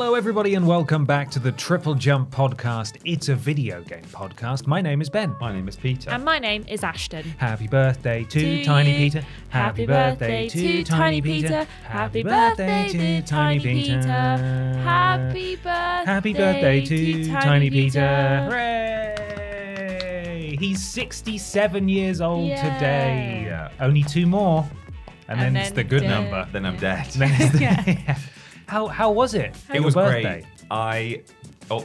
Hello everybody and welcome back to the Triple Jump podcast. It's a video game podcast. My name is Ben. My name is Peter. And my name is Ashton. Happy birthday to Tiny Peter. Happy birthday to Tiny Peter. Happy birthday to Tiny Peter. Happy birthday to Tiny Peter. Hooray! He's 67 years old today. Only two more. And then it's the good number. Then I'm dead. How was it? It was great.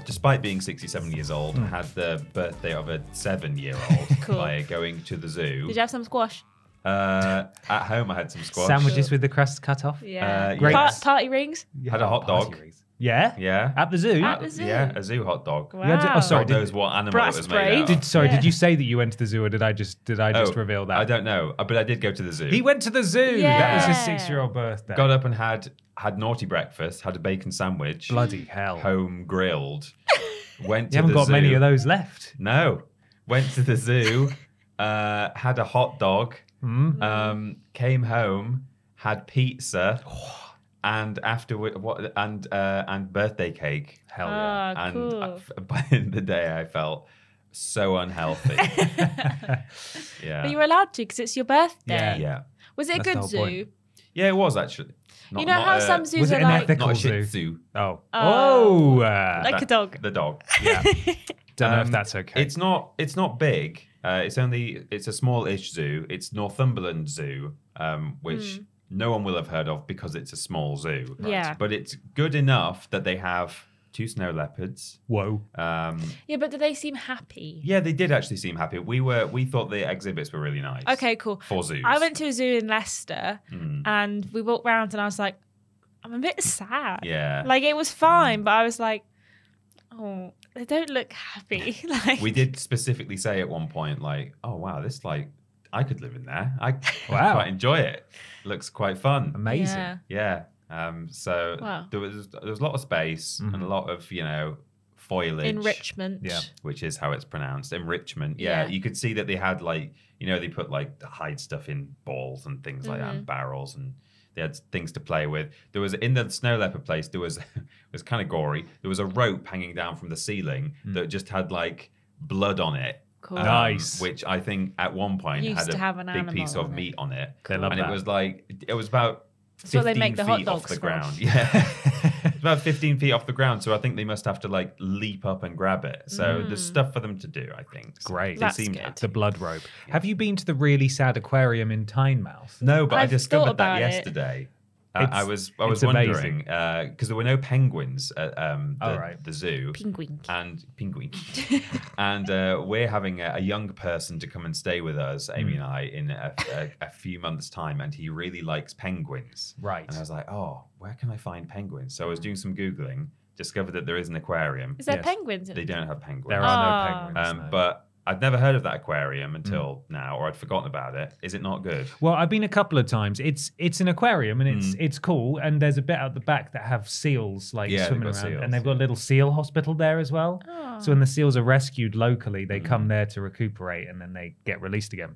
Despite being 67 years old, I had the birthday of a 7-year-old by going to the zoo. Did you have some squash? At home, I had some squash. Sandwiches with the crust cut off. Yeah. Great. Party rings. You had a hot dog. Yeah? Yeah. At the zoo? At the zoo. Yeah, a zoo hot dog. Wow. God knows what animal it was made out of. Did you say that you went to the zoo or did I just reveal that? I don't know, but I did go to the zoo. He went to the zoo! Yeah. That was his 6-year-old birthday. Got up and had naughty breakfast, had a bacon sandwich. Bloody hell. Home grilled. Went to the zoo. You haven't got many of those left. No. Went to the zoo, had a hot dog, came home, had pizza. And afterward, and birthday cake. Hell yeah! And cool. By the end of the day, I felt so unhealthy. Yeah, but you were allowed to because it's your birthday. Yeah. Was it a good zoo? Point. Yeah, it was actually. Some zoos are like an ethical zoo. Like a dog. The dog. Yeah. Don't know if that's okay. It's not. It's not big. It's a small-ish zoo. It's Northumberland Zoo, which. No one will have heard of because it's a small zoo. Right? Yeah. But it's good enough that they have 2 snow leopards. Whoa. Yeah, but did they seem happy? Yeah, they did actually seem happy. We thought the exhibits were really nice. Okay, cool. For zoos. I went to a zoo in Leicester and we walked round and I was like, I'm a bit sad. Yeah. Like it was fine, but I was like, oh, they don't look happy. Like we did specifically say at one point, like, oh wow, this I could live in there. I quite enjoy it. Looks quite fun. Amazing. Yeah. So there was a lot of space and a lot of, foliage. Enrichment. Yeah. Which is how it's pronounced. Enrichment. Yeah. You could see that they had they put hide stuff in balls and things like that and barrels and they had things to play with. There was in the snow leopard place, it was kind of gory. There was a rope hanging down from the ceiling that just had blood on it. Cool. Nice. Which I think at one point had a big piece of meat on it. It was about 15 feet off the ground. Yeah. It's about 15 feet off the ground. So I think they must have to leap up and grab it. So there's stuff for them to do, I think. Great. That's good. The blood rope. Yeah. Have you been to the really sad aquarium in Tynemouth? No, but I discovered that yesterday. I was wondering because there were no penguins at the zoo. Penguin. And we're having a young person to come and stay with us, Amy and I, in a few months' time, and he really likes penguins. Right. And I was like, oh, where can I find penguins? So I was doing some googling, discovered that there is an aquarium. Is there penguins? They don't have penguins. There are no penguins. But I'd never heard of that aquarium until now, or I'd forgotten about it. Is it not good? Well, I've been a couple of times. It's an aquarium and it's cool. And there's a bit out the back that have seals swimming around, and they've got a little seal hospital there as well. Oh. So when the seals are rescued locally, they come there to recuperate and then they get released again.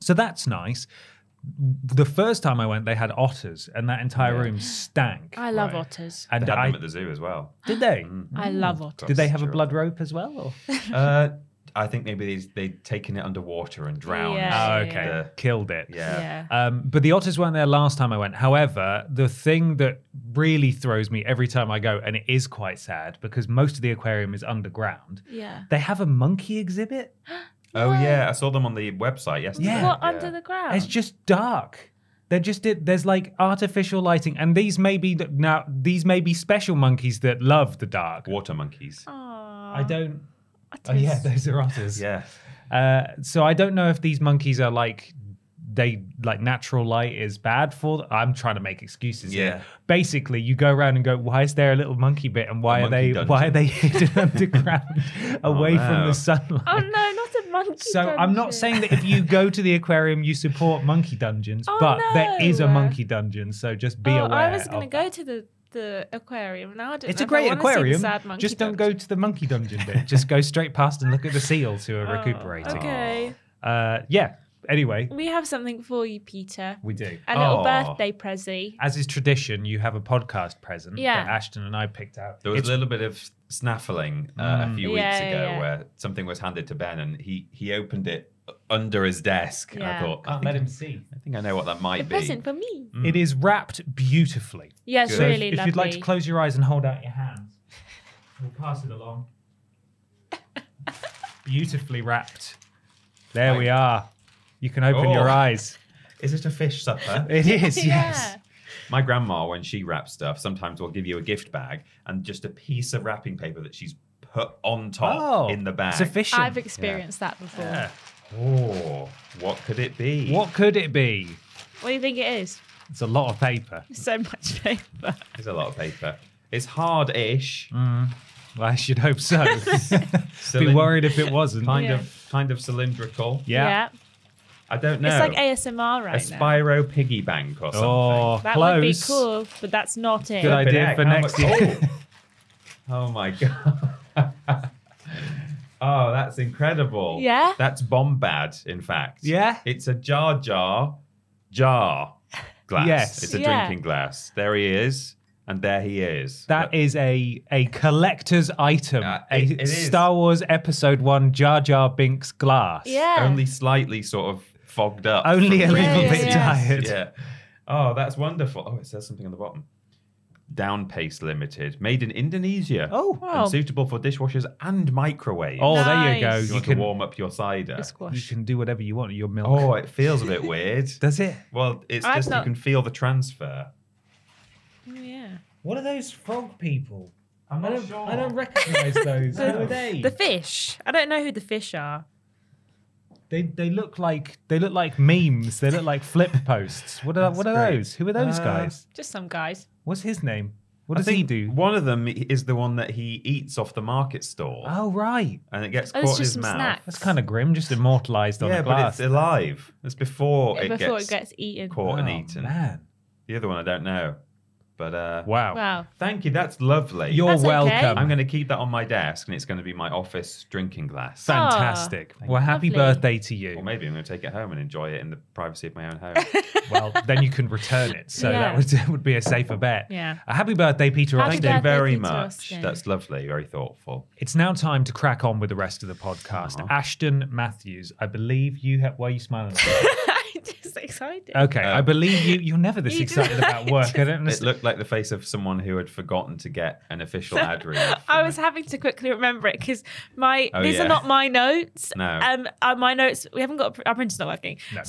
So that's nice. The first time I went, they had otters, and that entire room stank. I love otters. And they had them at the zoo as well. Did they? I love otters. Did they have a blood rope as well? Or? I think maybe they'd taken it underwater and drowned. Yeah. Oh, okay. Killed it. Yeah. But the otters weren't there last time I went. However, the thing that really throws me every time I go, and it is quite sad because most of the aquarium is underground. Yeah. They have a monkey exhibit. Oh, yeah. I saw them on the website yesterday. Yeah. What, under the ground? It's just dark. They're just there's artificial lighting, and these may be special monkeys that love the dark. Water monkeys. Aww. Oh yeah, those are otters. Yeah. So I don't know if these monkeys are natural light is bad for them. I'm trying to make excuses. Yeah. Here. Basically, you go around and go, why is there a little monkey bit, and why are they hidden underground, away from the sunlight? Oh no, not a monkey. So dungeon. I'm not saying that if you go to the aquarium, you support monkey dungeons, there is a monkey dungeon. So just be aware. I was going to go to the aquarium. Now I don't know. It's a great aquarium. Just don't go to the monkey dungeon bit. Just go straight past and look at the seals who are recuperating. Okay. Yeah. Anyway. We have something for you, Peter. We do. A little birthday prezi. As is tradition, you have a podcast present that Ashton and I picked out. There was a little bit of snaffling a few weeks ago where something was handed to Ben and he opened it under his desk. Yeah. And I thought, I'll let him see. I think I know what that might be. A present for me. Mm. It is wrapped beautifully. Yeah, it's really lovely. If you'd like to close your eyes and hold out your hands, we'll pass it along. Beautifully wrapped. There we are. You can open your eyes. Is it a fish supper? It is, yes. My grandma, when she wraps stuff, sometimes will give you a gift bag and just a piece of wrapping paper that she's put on top in the bag. Sufficient. I've experienced that before. Yeah. Oh, what could it be? What could it be? What do you think it is? It's a lot of paper. So much paper. It's a lot of paper. It's hard-ish. Mm. Well, I should hope so. Be worried if it wasn't. Kind of cylindrical. Yeah. I don't know. It's like ASMR right now. A Spyro piggy bank or something. Oh, that would be cool, but that's not it. Good idea for next year. Oh my God. Oh, that's incredible. Yeah. That's Bombad, in fact. Yeah. It's a Jar Jar glass. Yes. It's a drinking glass. There he is. And there he is. That is a collector's item. It is. Star Wars Episode 1 Jar Jar Binks glass. Yeah. Only slightly sort of fogged up. Only a little bit tired. Yeah. Oh, that's wonderful. Oh, it says something on the bottom. Downpaste Limited, made in Indonesia. Oh, wow. And suitable for dishwashers and microwaves. Oh, there you go. You can warm up your cider. You can do whatever you want with your milk. Oh, it feels a bit weird. Does it? Well, it's just you can feel the transfer. Oh, yeah. What are those frog people? I'm not sure. I don't recognise those. Who are they? The fish. I don't know who the fish are. They look like memes. They look like flip posts. What are those? Who are those guys? Just some guys. What's his name? What does he do? One of them is the one that he eats off the market store. Oh, right. And it gets caught in his mouth. Snacks. That's kind of grim, just immortalised on the glass. Yeah, but it's alive. It's before it gets eaten. Caught and eaten. Man. The other one I don't know. But wow. Thank you. That's lovely. You're welcome. Okay. I'm going to keep that on my desk and it's going to be my office drinking glass. Fantastic. Well, happy birthday to you. Or maybe I'm going to take it home and enjoy it in the privacy of my own home. Well, then you can return it. So that would be a safer bet. Yeah. Happy birthday, Peter. Thank you very much. That's lovely. Very thoughtful. It's now time to crack on with the rest of the podcast. Ashton Matthews, I believe you have... Why are you smiling at me? Just excited. Okay, I believe you're never this excited about work. I don't understand. It looked like the face of someone who had forgotten to get an official ad read. I was having to quickly remember it because these are not my notes. No, my notes. We haven't got our printer's not working. No.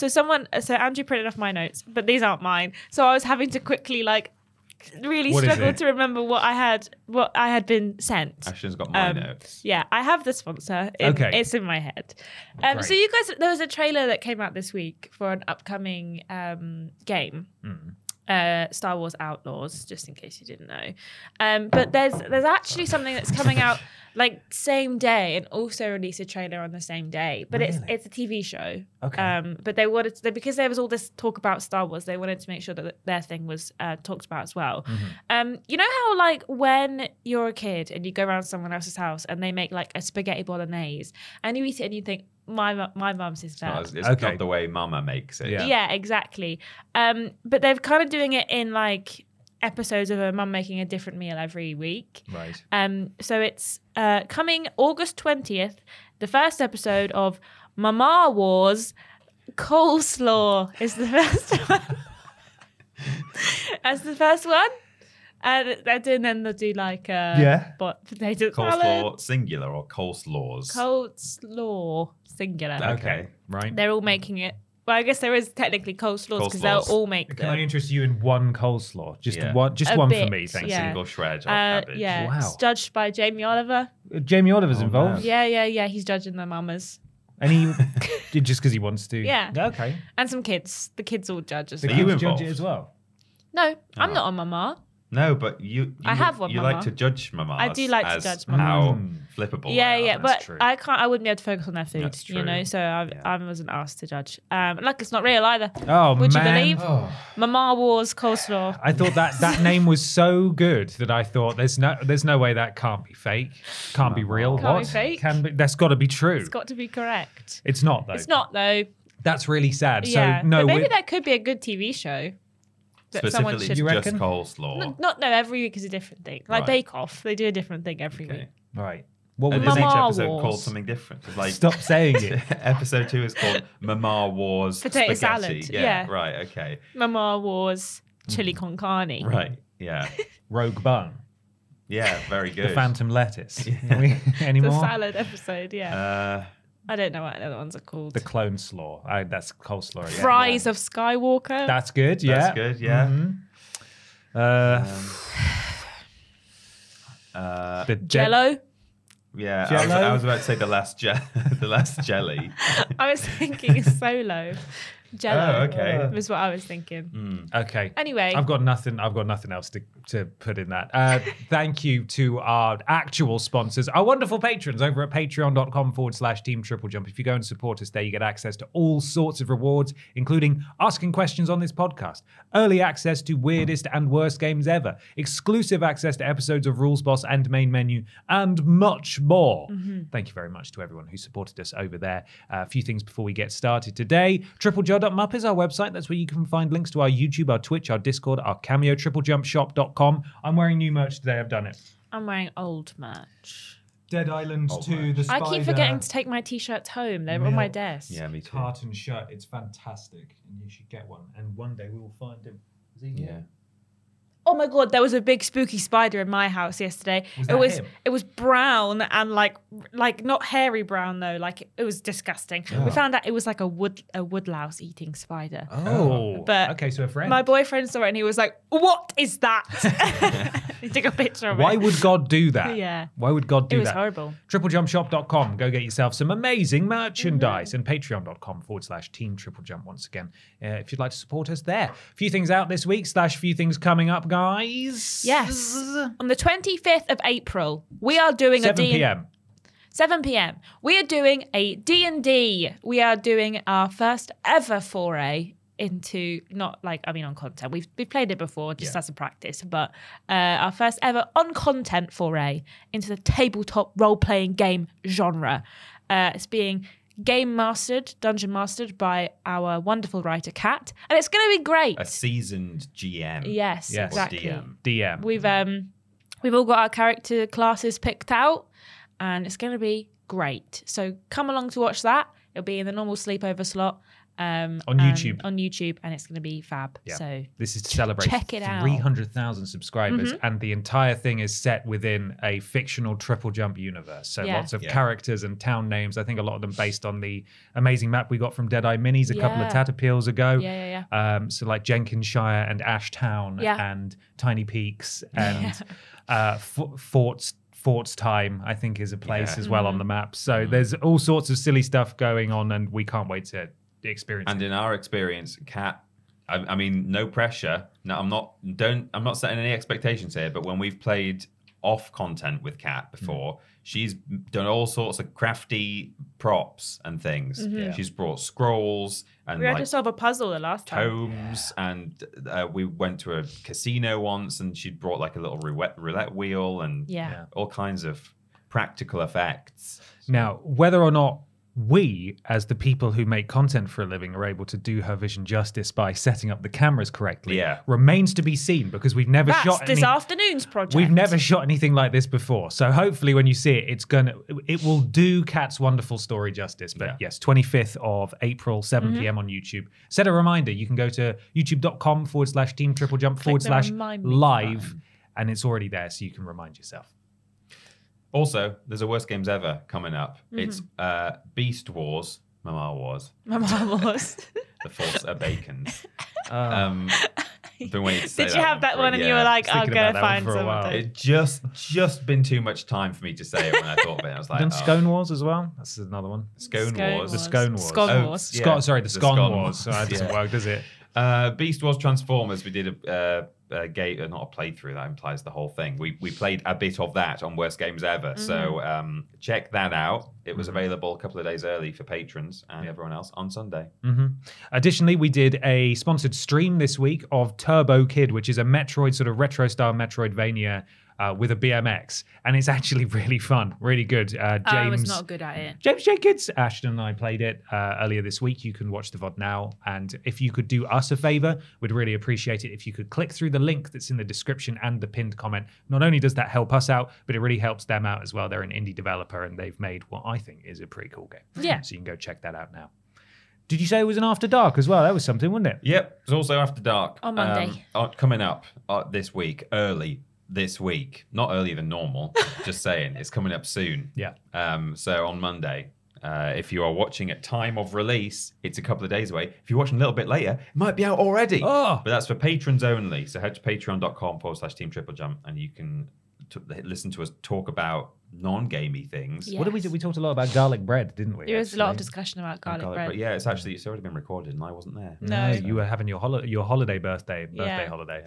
So Andrew printed off my notes, but these aren't mine. So I was having to quickly really struggle to remember what I had been sent. Ashton's got my notes. Yeah, I have the sponsor. It's in my head. So you guys, there was a trailer that came out this week for an upcoming game, Star Wars Outlaws, just in case you didn't know. But there's actually something that's coming out like same day and also release a trailer on the same day. But it's a TV show. Okay. But they wanted to, because there was all this talk about Star Wars, they wanted to make sure that their thing was talked about as well. Mm-hmm. You know how like when you're a kid and you go around someone else's house and they make like a spaghetti bolognese and you eat it and you think, my mum's is bad. It's not the way Mama makes it. Yeah, exactly. But they're kind of doing it in like episodes of her mum making a different meal every week. Right. So it's coming August 20th, the first episode of Mama Wars. Coleslaw is the first one. That's the first one. And then they'll do like potato coleslaw salad. Singular or coleslaws? Coleslaw singular. Okay, right. They're all making it. Well, I guess there is technically coleslaws because they'll all make them. Can I interest you in one coleslaw? Just one for me, thanks. Yeah. Single shred of cabbage. Yeah. Wow. It's judged by Jamie Oliver. Jamie Oliver's involved? No. Yeah. He's judging the mamas. And he just because he wants to. Yeah. Okay. And some kids. The kids all judge as well. Are you involved? Judge it as well? No, I'm not on Mama. No, but you like to judge mamas. I do like to judge mamas. How flippable. Yeah, but true. I wouldn't be able to focus on their food, you know. So I wasn't asked to judge. Like it's not real either. Oh, would you believe? Oh. Mama Wars coleslaw. I thought that name was so good that I thought there's no way that can't be fake, can't be real. Can't be fake. That's got to be true. It's got to be correct. It's not though. That's really sad. Yeah. So no, but maybe that could be a good TV show. That someone should, you reckon? Just coleslaw. No, every week is a different thing. Like Bake Off, they do a different thing every week. Right. What was each episode called something different? Like, stop saying it. Episode 2 is called Mama Wars Potato Spaghetti. Salad. Yeah. Right. Okay. Mama Wars Chili Con Carne. Right. Yeah. Rogue Bun. Yeah. Very good. The Phantom Lettuce. Yeah. Anymore? The salad episode. Yeah. I don't know what the other ones are called. The Clone Slaw. That's coleslaw. Yeah. Fries of Skywalker. That's good. Yeah. That's good. Yeah. Mm-hmm. The Jello. Yeah, I was about to say the last jelly. I was thinking Solo. Jello. Oh, okay. Was what I was thinking. Okay. Anyway, I've got nothing else to put in that. Thank you to our actual sponsors, our wonderful patrons over at patreon.com/Team Triple Jump. If you go and support us there, you get access to all sorts of rewards, including asking questions on this podcast, early access to weirdest and worst games ever, exclusive access to episodes of Rules Boss and Main Menu, and much more. Thank you very much to everyone who supported us over there. A few things before we get started today. TripleJump.map is our website. That's where you can find links to our YouTube, our Twitch, our Discord, our Cameo, TripleJumpShop.com. I'm wearing new merch today. I've done it. I'm wearing old merch. Dead Island 2, the Spider. I keep forgetting to take my t-shirts home. They're on my desk. Yeah, me too. Tartan shirt. It's fantastic. And you should get one. And one day we will find him. Is he here? Oh my God, there was a big spooky spider in my house yesterday. It was brown and like not hairy brown though. Like it was disgusting. Oh. We found out it was like a woodlouse eating spider. Oh, but okay, so a friend. My boyfriend saw it and he was like, "What is that?" He took a picture of it. Why would God do that? Yeah. Why would God do that? It was horrible. TripleJumpShop.com. Go get yourself some amazing merchandise and patreon.com/Team Triple Jump once again. If you'd like to support us there. Few things out this week / few things coming up, guys. Yes. On the 25th of April, we are doing 7 p.m. We are doing a D&D. We are doing our first ever foray into, on content. We've played it before just as a practice, but our first ever on content foray into the tabletop role-playing game genre. It's being dungeon mastered by our wonderful writer Kat, and it's going to be great. A seasoned GM. Yes, exactly. DM. We've all got our character classes picked out, and it's going to be great. So come along to watch that. It'll be in the normal sleepover slot on YouTube, and it's going to be fab. Yeah. So this is to celebrate 300,000 subscribers, and the entire thing is set within a fictional Triple Jump universe. So lots of characters and town names. I think a lot of them based on the amazing map we got from Deadeye Minis a couple of Tatterpeels ago. Yeah. So like Jenkinshire and Ash Town and Tiny Peaks and Fort's Time, I think, is a place as well on the map. So there's all sorts of silly stuff going on, and we can't wait to experience. And in our experience, Kat, I mean, no pressure. No, I'm not setting any expectations here, but when we've played off content with Kat before, she's done all sorts of crafty props and things. She's brought scrolls and we had to solve a puzzle the last time. Tomes and we went to a casino once and she'd brought like a little roulette wheel and all kinds of practical effects. Now, whether or not we, as the people who make content for a living, are able to do her vision justice by setting up the cameras correctly remains to be seen, because we've never afternoon's project. We've never shot anything like this before. So hopefully when you see it, it will do Kat's wonderful story justice. But yes, 25th of April, 7 p.m. on YouTube. Set a reminder. You can go to youtube.com/Team Triple Jump/live. And it's already there, so you can remind yourself. Also, there's a worst games ever coming up. It's Beast Wars, Mama Wars, the Force Awakens. Been waiting to say Did you have that one and you were like, I'll go find something? It just been too much time for me to say it when I thought of it. I was like, done Scone Wars as well. That's another one. Scone Wars. The Scone Wars. The Scone Wars. So that doesn't work, does it? Beast Wars Transformers. We did not a playthrough, that implies the whole thing. We played a bit of that on Worst Games Ever, so check that out. It was available a couple of days early for patrons and everyone else on Sunday. Additionally, we did a sponsored stream this week of Turbo Kid, which is a Metroid, sort of retro-style Metroidvania with a BMX, and it's actually really fun, really good. I was not good at it. James J. Kids, Ashton and I played it earlier this week. You can watch the VOD now, and if you could do us a favor, we'd really appreciate it if you could click through the link that's in the description and the pinned comment. Not only does that help us out, but it really helps them out as well. They're an indie developer, and they've made what I think is a pretty cool game. Yeah. So you can go check that out now. Did you say it was an After Dark as well? That was something, wasn't it? Yep, it was also After Dark. On Monday. Coming up this week, early this week. Not earlier than normal, just saying. It's coming up soon. Yeah. So on Monday, if you are watching at time of release, it's a couple of days away. If you're watching a little bit later, it might be out already. Oh. But that's for patrons only. So head to patreon.com/Team Triple Jump and you can listen to us talk about non-gamey things. Yes. What did we do? We talked a lot about garlic bread, didn't we? There was a lot of discussion about garlic bread. Yeah, it's actually, it's already been recorded and I wasn't there. No. So you were having your holiday birthday holiday.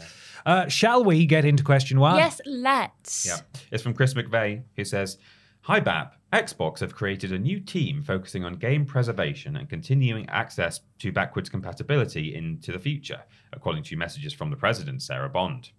Yeah. Shall we get into question one? Yes, let's. Yeah. It's from Chris McVeigh, who says, "Hi Bap, Xbox have created a new team focusing on game preservation and continuing access to backwards compatibility into the future, according to messages from the president, Sarah Bond.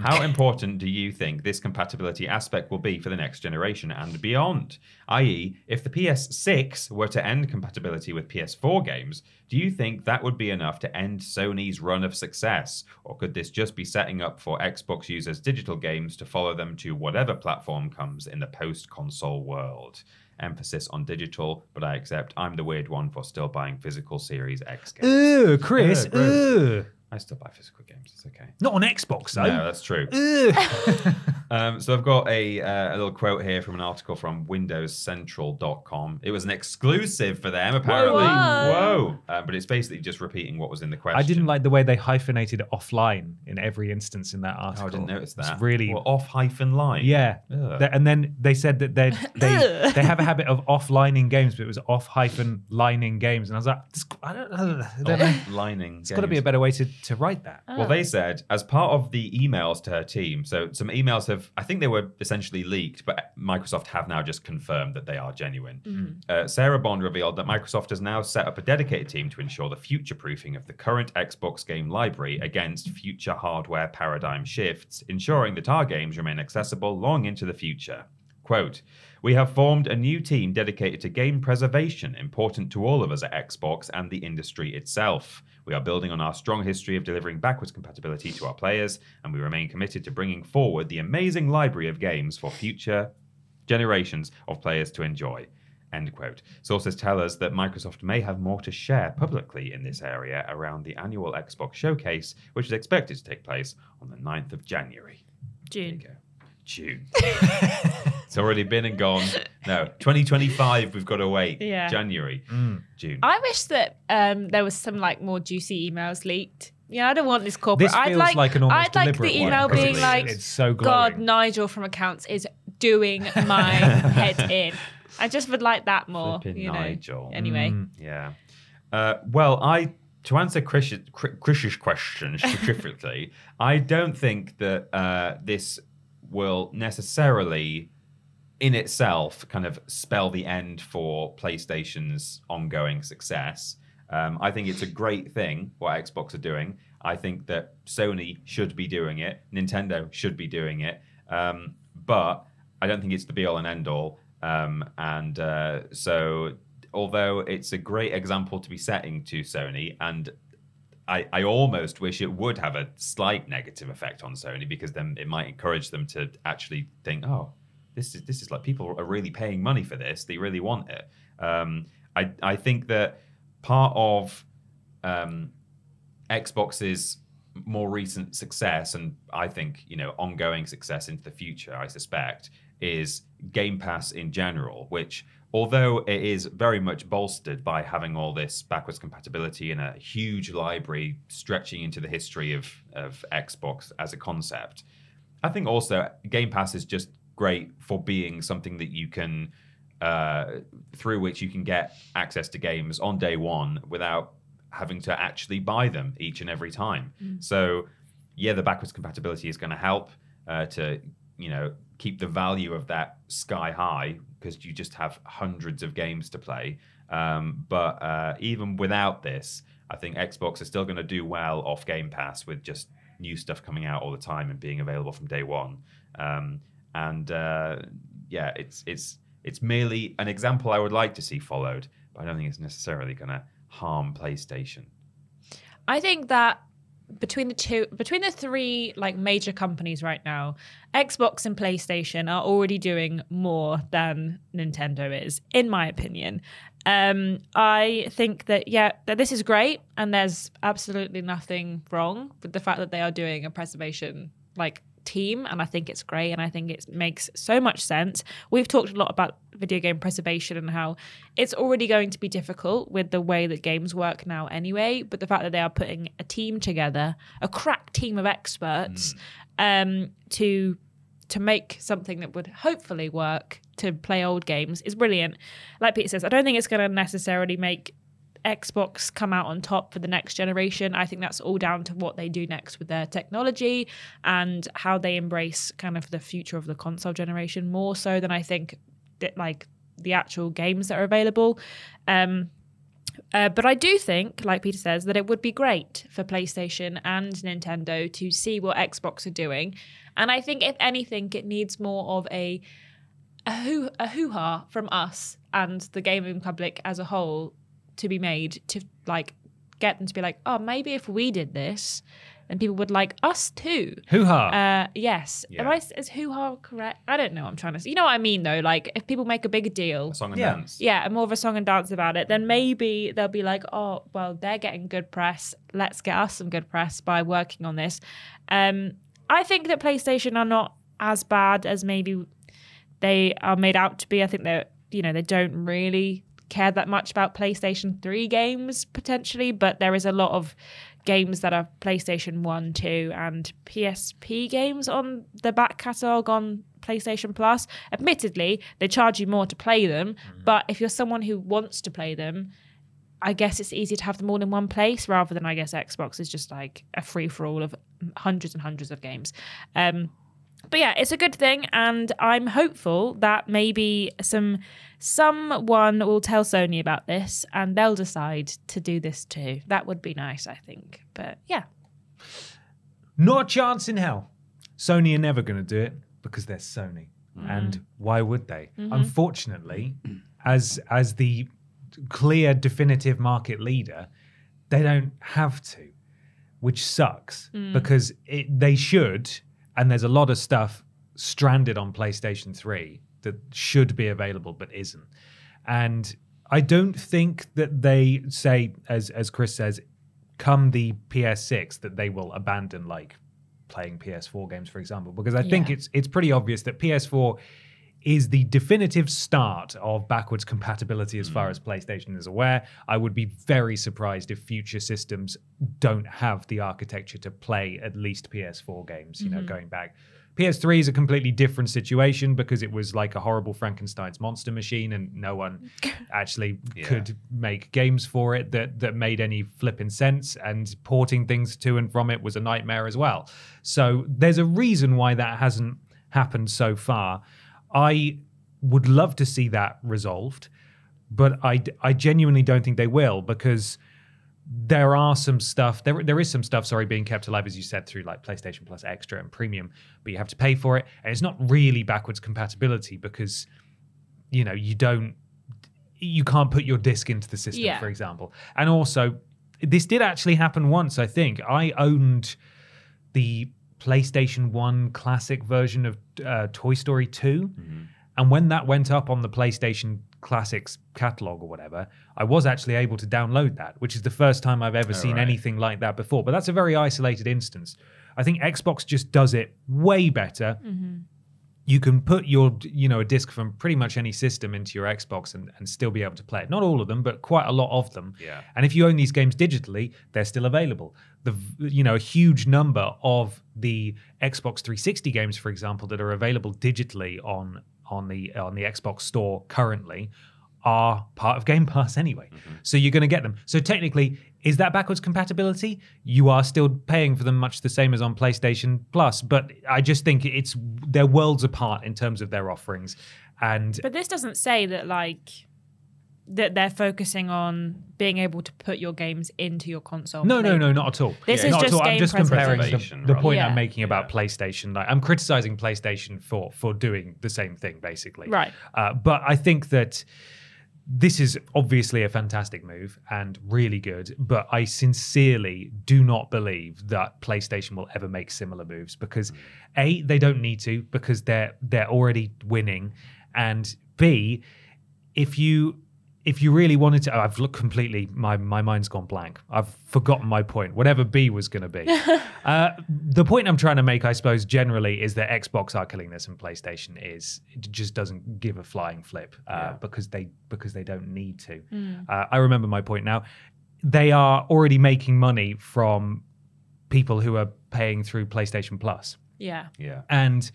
How important do you think this compatibility aspect will be for the next generation and beyond? i.e., if the PS6 were to end compatibility with PS4 games, do you think that would be enough to end Sony's run of success? Or could this just be setting up for Xbox users' digital games to follow them to whatever platform comes in the post-console world? Emphasis on digital, but I accept I'm the weird one for still buying physical Series X games." Ooh, Chris, ooh. I still buy physical games, it's okay. Not on Xbox, though. No, that's true. So I've got a little quote here from an article from windowscentral.com. It was an exclusive for them, apparently. Whoa. But it's basically just repeating what was in the question. I didn't like the way they hyphenated offline in every instance in that article. Oh, I didn't notice that. It's really... Well, off-line? Yeah. And then they said that they have a habit of offlining games, but it was off-lining games. And I was like, I don't know. It's got to be a better way to write that. Oh. Well, they said, as part of the emails to her team, so some emails have, I think they were essentially leaked, but Microsoft have now just confirmed that they are genuine. Mm-hmm. Sarah Bond revealed that Microsoft has now set up a dedicated team to ensure the future-proofing of the current Xbox game library against future hardware paradigm shifts, ensuring that our games remain accessible long into the future. Quote, "We have formed a new team dedicated to game preservation, important to all of us at Xbox and the industry itself. We are building on our strong history of delivering backwards compatibility to our players, and we remain committed to bringing forward the amazing library of games for future generations of players to enjoy." End quote. Sources tell us that Microsoft may have more to share publicly in this area around the annual Xbox showcase, which is expected to take place on the 9th of January. June. It's already been and gone. No, 2025, we've got to wait. Yeah. January, June. I wish that there was some like more juicy emails leaked. Yeah, I don't want this corporate. This feels like an almost deliberate one. I'd like the email being like, it's so glowing. "God, Nigel from accounts is doing my head in." I just would like that more. Flippin' Nigel. Anyway. Yeah. To answer Chris's question specifically, I don't think that this will necessarily in itself kind of spell the end for PlayStation's ongoing success. I think it's a great thing what Xbox are doing. I think that Sony should be doing it. Nintendo should be doing it. But I don't think it's the be-all and end-all. So although it's a great example to be setting to Sony, and I almost wish it would have a slight negative effect on Sony, because then it might encourage them to actually think, oh, this is like, people are really paying money for this. They really want it. I think that part of Xbox's more recent success, and I think, ongoing success into the future, I suspect, is Game Pass in general, which, although it is very much bolstered by having all this backwards compatibility and a huge library stretching into the history of Xbox as a concept, I think also Game Pass is just great for being something that you can, through which you can get access to games on day one without having to actually buy them each and every time. So yeah, the backwards compatibility is going to help to keep the value of that sky high, because you just have hundreds of games to play. Even without this, I think Xbox is still going to do well off Game Pass with just new stuff coming out all the time and being available from day one. Yeah, it's merely an example I would like to see followed, but I don't think it's necessarily going to harm PlayStation. I think that between the three like major companies right now, Xbox and PlayStation are already doing more than Nintendo is, in my opinion. I think that, yeah, that this is great, and there's absolutely nothing wrong with the fact that they are doing a preservation like team, and I think it's great, and I think it makes so much sense. We've talked a lot about video game preservation and how it's already going to be difficult with the way that games work now anyway, but the fact that they are putting a team together, a crack team of experts, to make something that would hopefully work to play old games is brilliant. Like Peter says, I don't think it's going to necessarily make Xbox come out on top for the next generation. I think that's all down to what they do next with their technology and how they embrace kind of the future of the console generation, more so than I think that like the actual games that are available. But I do think, like Peter says, that it would be great for PlayStation and Nintendo to see what Xbox are doing. And I think if anything, it needs more of a hoo-ha from us and the gaming public as a whole to be made to like get them to be like, oh, maybe if we did this, then people would like us too. Hoo-ha. Yes. Yeah. Is hoo-ha correct? I don't know what I'm trying to say. You know what I mean though? Like if people make a bigger deal. A song and dance. Yeah, and more of a song and dance about it, then maybe they'll be like, oh, well, they're getting good press. Let's get us some good press by working on this. I think that PlayStation are not as bad as maybe they are made out to be. I think they're, you know, they don't really care that much about PlayStation 3 games potentially, but there is a lot of games that are PlayStation 1, 2 and PSP games on the back catalogue on PlayStation Plus. Admittedly, they charge you more to play them, but if you're someone who wants to play them, I guess it's easier to have them all in one place rather than, I guess, Xbox is just like a free-for-all of hundreds and hundreds of games. But yeah, it's a good thing, and I'm hopeful that maybe someone will tell Sony about this and they'll decide to do this too. That would be nice, I think. But yeah. Not a chance in hell. Sony are never going to do it because they're Sony. And why would they? Unfortunately, as the clear, definitive market leader, they don't have to, which sucks because they should. And there's a lot of stuff stranded on PlayStation 3 that should be available but isn't. And I don't think that they say, as Chris says, come the PS6, that they will abandon like playing PS4 games, for example, because I think it's pretty obvious that PS4 is the definitive start of backwards compatibility as far as PlayStation is aware. I would be very surprised if future systems don't have the architecture to play at least PS4 games, you know, going back. PS3 is a completely different situation because it was like a horrible Frankenstein's monster machine and no one actually could make games for it that made any flipping sense, and porting things to and from it was a nightmare as well. So there's a reason why that hasn't happened so far. I would love to see that resolved, but I genuinely don't think they will, because there are some stuff, there is some stuff, sorry, being kept alive, as you said, through like PlayStation Plus Extra and Premium, but you have to pay for it. And it's not really backwards compatibility because, you know, you can't put your disc into the system, for example. And also, this did actually happen once, I think. I owned the PlayStation 1 classic version of Toy Story 2. And when that went up on the PlayStation Classics catalog or whatever, I was actually able to download that, which is the first time I've ever seen anything like that before. But that's a very isolated instance. I think Xbox just does it way better. You can put your, you know, a disc from pretty much any system into your Xbox and still be able to play it. Not all of them, but quite a lot of them. Yeah. And if you own these games digitally, they're still available. You know, a huge number of the Xbox 360 games, for example, that are available digitally on the Xbox store currently are part of Game Pass anyway. So you're going to get them. So technically, is that backwards compatibility? You are still paying for them much the same as on PlayStation Plus, but I just think they're worlds apart in terms of their offerings. But this doesn't say that, like, that they're focusing on being able to put your games into your console. No, no, no, not at all. This is just game preservation. I'm just comparing the point I'm making about PlayStation. Like, I'm criticizing PlayStation for doing the same thing, basically. Right. But I think that this is obviously a fantastic move and really good, but I sincerely do not believe that PlayStation will ever make similar moves because A, they don't need to because they're already winning, and B, if you really wanted to, I've looked completely, my mind's gone blank. I've forgotten my point, whatever B was going to be. The point I'm trying to make, I suppose, generally is that Xbox are killing this and PlayStation just doesn't give a flying flip because they don't need to. I remember my point now. They are already making money from people who are paying through PlayStation Plus. Yeah. Yeah. And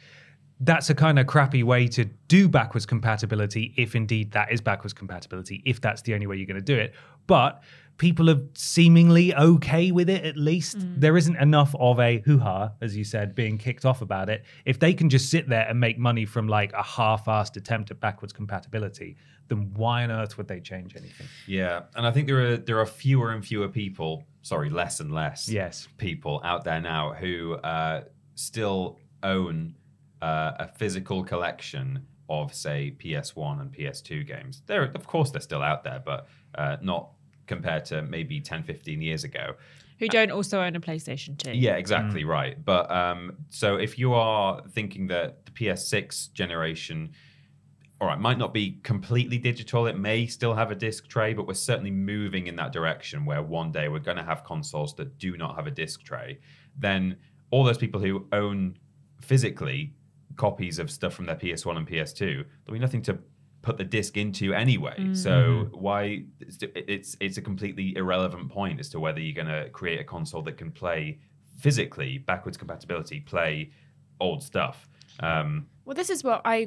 that's a kind of crappy way to do backwards compatibility, if indeed that is backwards compatibility, if that's the only way you're going to do it. But people are seemingly okay with it, at least. There isn't enough of a hoo-ha, as you said, being kicked off about it. If they can just sit there and make money from like a half-assed attempt at backwards compatibility, then why on earth would they change anything? Yeah, and I think there are fewer and fewer people, sorry, less and less people out there now who still own a physical collection of, say, PS1 and PS2 games. Of course, they're still out there, but not compared to maybe 10, 15 years ago. Who don't also own a PlayStation 2. Yeah, exactly right. But so if you are thinking that the PS6 generation, all right, might not be completely digital, it may still have a disc tray, but we're certainly moving in that direction where one day we're going to have consoles that do not have a disc tray. Then all those people who own physically copies of stuff from their PS1 and PS2, there'll be nothing to put the disc into anyway. So why, it's a completely irrelevant point as to whether you're going to create a console that can play physically, backwards compatibility, play old stuff. Well, this is what I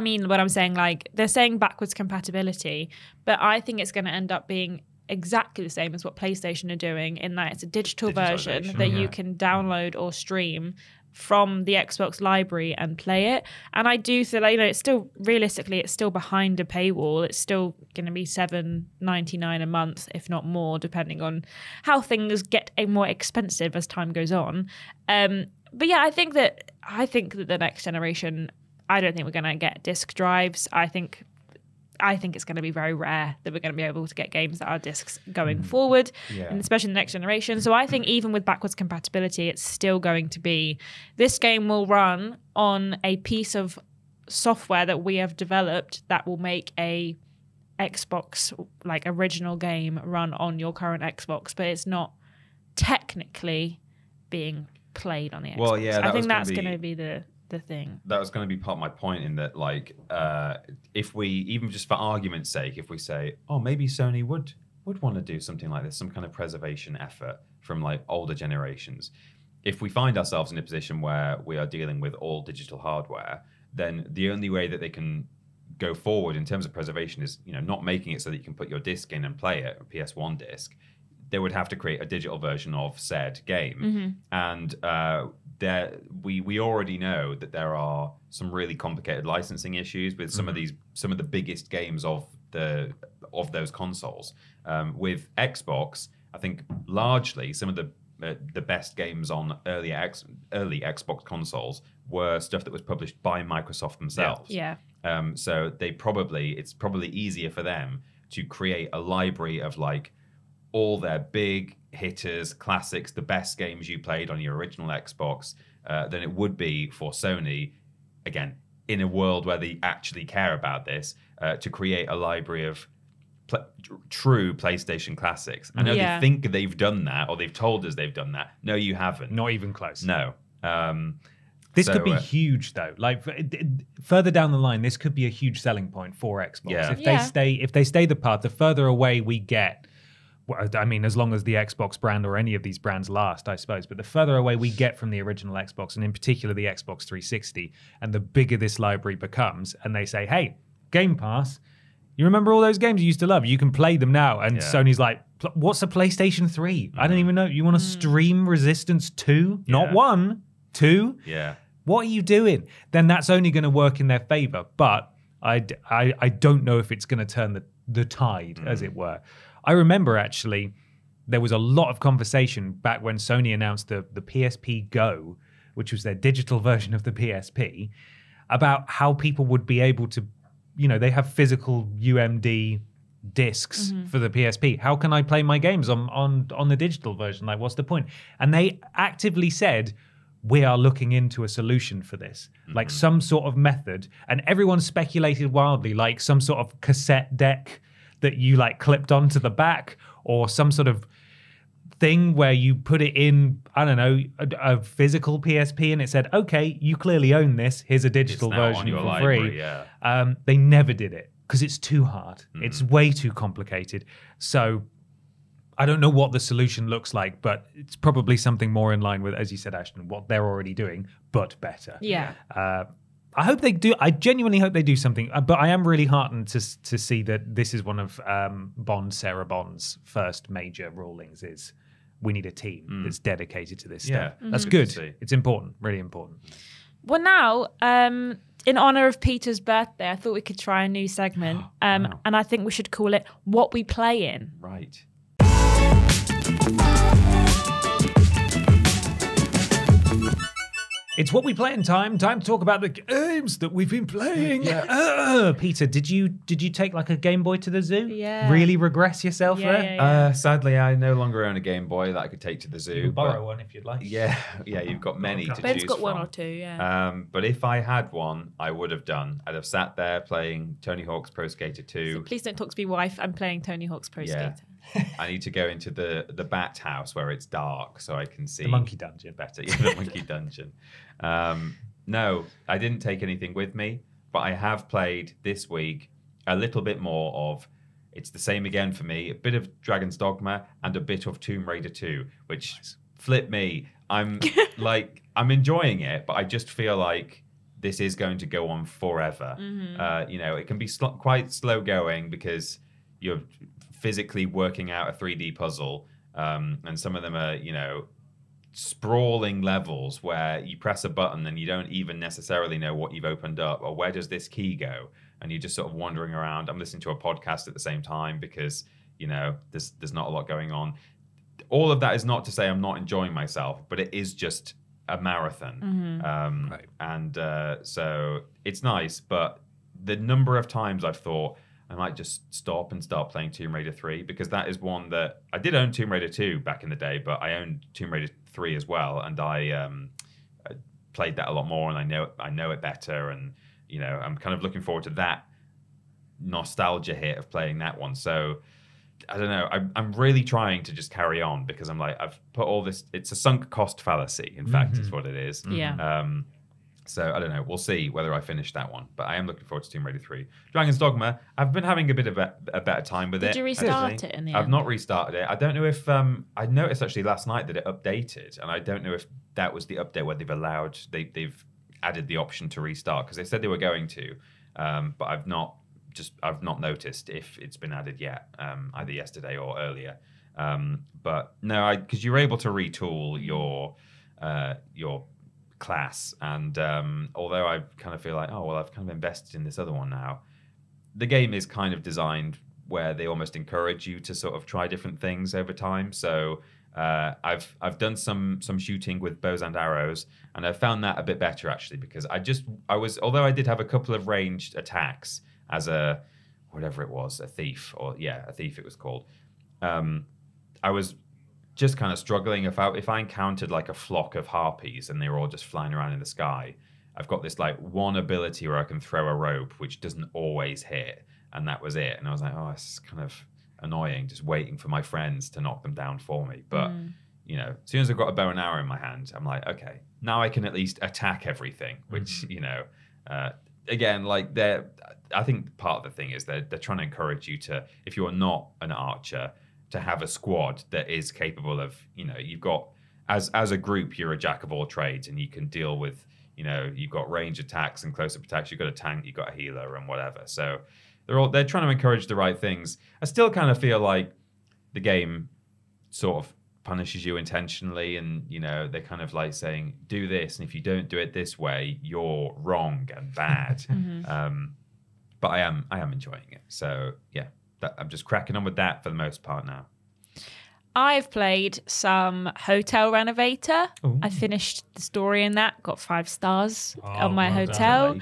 mean when I'm saying, like, they're saying backwards compatibility, but I think it's going to end up being exactly the same as what PlayStation are doing, in that it's a digital version that you can download or stream from the Xbox library and play it. And I do feel like, you know, it's still, realistically, it's still behind a paywall. It's still going to be $7.99 a month, if not more, depending on how things get more expensive as time goes on. But yeah, I think that the next generation, I don't think we're going to get disc drives. I think it's going to be very rare that we're going to be able to get games that are discs going forward, and especially in the next generation. So I think even with backwards compatibility, it's still going to be, this game will run on a piece of software that we have developed that will make a Xbox, like, original game run on your current Xbox, but it's not technically being played on the Xbox. Well, yeah, I think that's going to be the thing. That was going to be part of my point, in that, like, if we, even just for argument's sake, if we say, oh, maybe Sony would want to do something like this, some kind of preservation effort from, like, older generations. If we find ourselves in a position where we are dealing with all digital hardware, then the only way that they can go forward in terms of preservation is, you know, not making it so that you can put your disc in and play it, a PS1 disc. They would have to create a digital version of said game. And we already know that there are some really complicated licensing issues with some of the biggest games of those consoles. With Xbox, I think largely some of the best games on early Xbox consoles were stuff that was published by Microsoft themselves. So it's probably easier for them to create a library of, like, all their big hitters, classics, the best games you played on your original Xbox, than it would be for Sony, again, in a world where they actually care about this, to create a library of true PlayStation classics. I know they think they've done that, or they've told us they've done that. No, you haven't. Not even close. No. This could be huge, though. Like, further down the line, this could be a huge selling point for Xbox. If they stay the path, the further away we get, well, I mean, as long as the Xbox brand or any of these brands last, I suppose, but the further away we get from the original Xbox, and in particular the Xbox 360, and the bigger this library becomes, and they say, hey, Game Pass, you remember all those games you used to love? You can play them now. And Sony's like, what's a PlayStation 3? I don't even know. You want to stream Resistance 2? Not 1, 2? Yeah. What are you doing? Then that's only going to work in their favor. But I don't know if it's going to turn the tide, as it were. I remember actually there was a lot of conversation back when Sony announced the PSP Go, which was their digital version of the PSP, about how people would be able to, you know, they have physical UMD discs for the PSP. How can I play my games on the digital version? Like, what's the point? And they actively said, we are looking into a solution for this, like some sort of method. And everyone speculated wildly, like some sort of cassette deck that you like clipped onto the back, or some sort of thing where you put it in, I don't know, a physical PSP, and it said, okay, you clearly own this, here's a digital version for free. Yeah. They never did it because it's too hard. It's way too complicated. So I don't know what the solution looks like, but it's probably something more in line with, as you said, Ashton, what they're already doing, but better. Yeah. I hope they do. I genuinely hope they do something, but I am really heartened to see that this is one of Sarah Bond's first major rulings is we need a team that's dedicated to this stuff. That's good. It's important, really important. Well, now, in honor of Peter's birthday, I thought we could try a new segment, wow. And I think we should call it What We Play In. Right. It's What We Play In time. Time to talk about the games that we've been playing. Yeah. Peter, did you take like a Game Boy to the zoo? Yeah. Really regress yourself there? Yeah, yeah. Sadly, I no longer own a Game Boy that I could take to the zoo. You can borrow one if you'd like. Yeah, yeah. You've got many to choose from. Ben's got one or two. Yeah. But if I had one, I would have done. I'd have sat there playing Tony Hawk's Pro Skater 2. So please don't talk to me, wife. I'm playing Tony Hawk's Pro Skater. I need to go into the bat house where it's dark so I can see the monkey dungeon better. Yeah, the monkey dungeon. No, I didn't take anything with me, but I have played this week a little bit more of, it's the same again for me, a bit of Dragon's Dogma and a bit of Tomb Raider 2, which flipped me. I'm like, I'm enjoying it, but I just feel like this is going to go on forever. You know, it can be quite slow going because you're physically working out a 3D puzzle, and some of them are, you know, sprawling levels where you press a button and you don't even necessarily know what you've opened up or where does this key go, and you're just sort of wandering around. I'm listening to a podcast at the same time because, you know, there's not a lot going on. All of that is not to say I'm not enjoying myself, but it is just a marathon. Right. And so it's nice, but the number of times I've thought, I might just stop and start playing Tomb Raider 3, because that is one that I did own Tomb Raider 2 back in the day, but I owned Tomb Raider 3 as well, and I played that a lot more, and I know it better, and you know I'm kind of looking forward to that nostalgia hit of playing that one. So I don't know. I'm really trying to just carry on because I'm like I've put all this. It's a sunk cost fallacy. In fact, is what it is. Yeah. So I don't know. We'll see whether I finish that one, but I am looking forward to Tomb Raider 3. Dragon's Dogma. I've been having a bit of a better time with it. Did you restart it in the end? I've not restarted it. I don't know if I noticed actually last night that it updated, and I don't know if that was the update where they've added the option to restart because they said they were going to, but I've not noticed if it's been added yet, either yesterday or earlier. But no, because you're able to retool your class, and although I kind of feel like, oh well, I've kind of invested in this other one now, the game is kind of designed where they almost encourage you to sort of try different things over time. So I've done some shooting with bows and arrows, and I found that a bit better actually, because although I did have a couple of ranged attacks as a thief it was called, I was just kind of struggling. If I encountered like a flock of harpies and they were all just flying around in the sky, I've got this like one ability where I can throw a rope, which doesn't always hit, and that was it. And I was like, oh, it's kind of annoying, just waiting for my friends to knock them down for me. But you know, as soon as I've got a bow and arrow in my hand, I'm like, okay, now I can at least attack everything, which you know, again, like I think part of the thing is they're trying to encourage you to, if you're not an archer, to have a squad that is capable of, you know, you've got as a group, you're a jack of all trades, and you can deal with, you know, you've got range attacks and close-up attacks, you've got a tank, you've got a healer and whatever. So they're trying to encourage the right things. I still kind of feel like the game sort of punishes you intentionally, and you know, they're kind of like saying, do this, and if you don't do it this way, you're wrong and bad. But I am enjoying it. So yeah, I'm just cracking on with that for the most part now. I've played some Hotel Renovator. Ooh. I finished the story in that, got 5 stars on my hotel.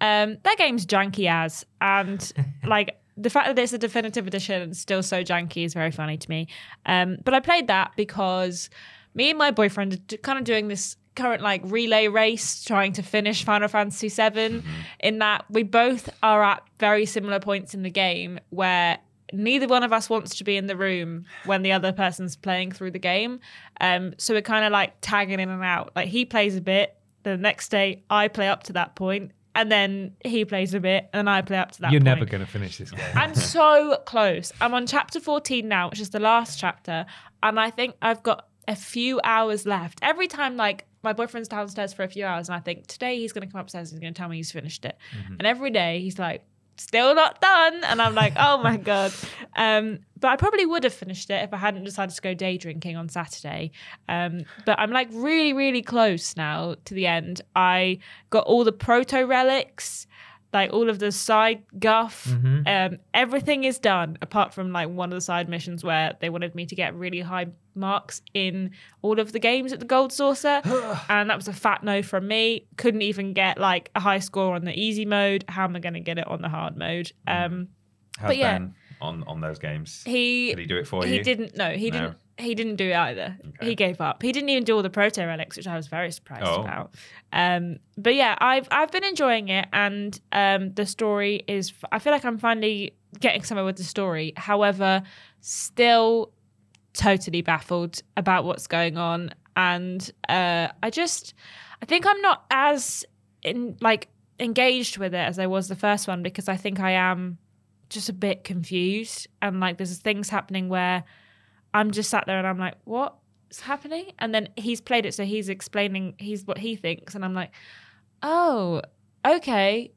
That game's janky as, and like the fact that it's a definitive edition and still so janky is very funny to me. But I played that because me and my boyfriend are kind of doing this current like relay race trying to finish Final Fantasy VII, in that we both are at very similar points in the game where neither one of us wants to be in the room when the other person's playing through the game. So we're kind of like tagging in and out. Like he plays a bit, the next day I play up to that point, and then he plays a bit, and I play up to that point. You're never going to finish this game. I'm so close. I'm on chapter 14 now, which is the last chapter, and I think I've got a few hours left. Every time, like, my boyfriend's downstairs for a few hours, and I think today he's going to come upstairs and he's going to tell me he's finished it. And every day he's like, still not done. And I'm like, oh my God. But I probably would have finished it if I hadn't decided to go day drinking on Saturday. But I'm like really, really close now to the end. I got all the proto relics, like all of the side guff. Everything is done apart from like one of the side missions where they wanted me to get really high marks in all of the games at the Gold Saucer. And that was a fat no from me. Couldn't even get like a high score on the easy mode. How am I going to get it on the hard mode? But yeah, Ben on those games, did he do it for you? He didn't. No, he didn't. He didn't do it either. Okay. He gave up. He didn't even do all the proto relics, which I was very surprised about. But yeah, I've been enjoying it, and the story is. I feel like I'm finally getting somewhere with the story. However, still totally baffled about what's going on, and I think I'm not as engaged with it as I was the first one, because I think I am just a bit confused, and like there's things happening where I'm just sat there and I'm like, what's happening? And then he's played it, so he's explaining what he thinks, and I'm like, oh, okay,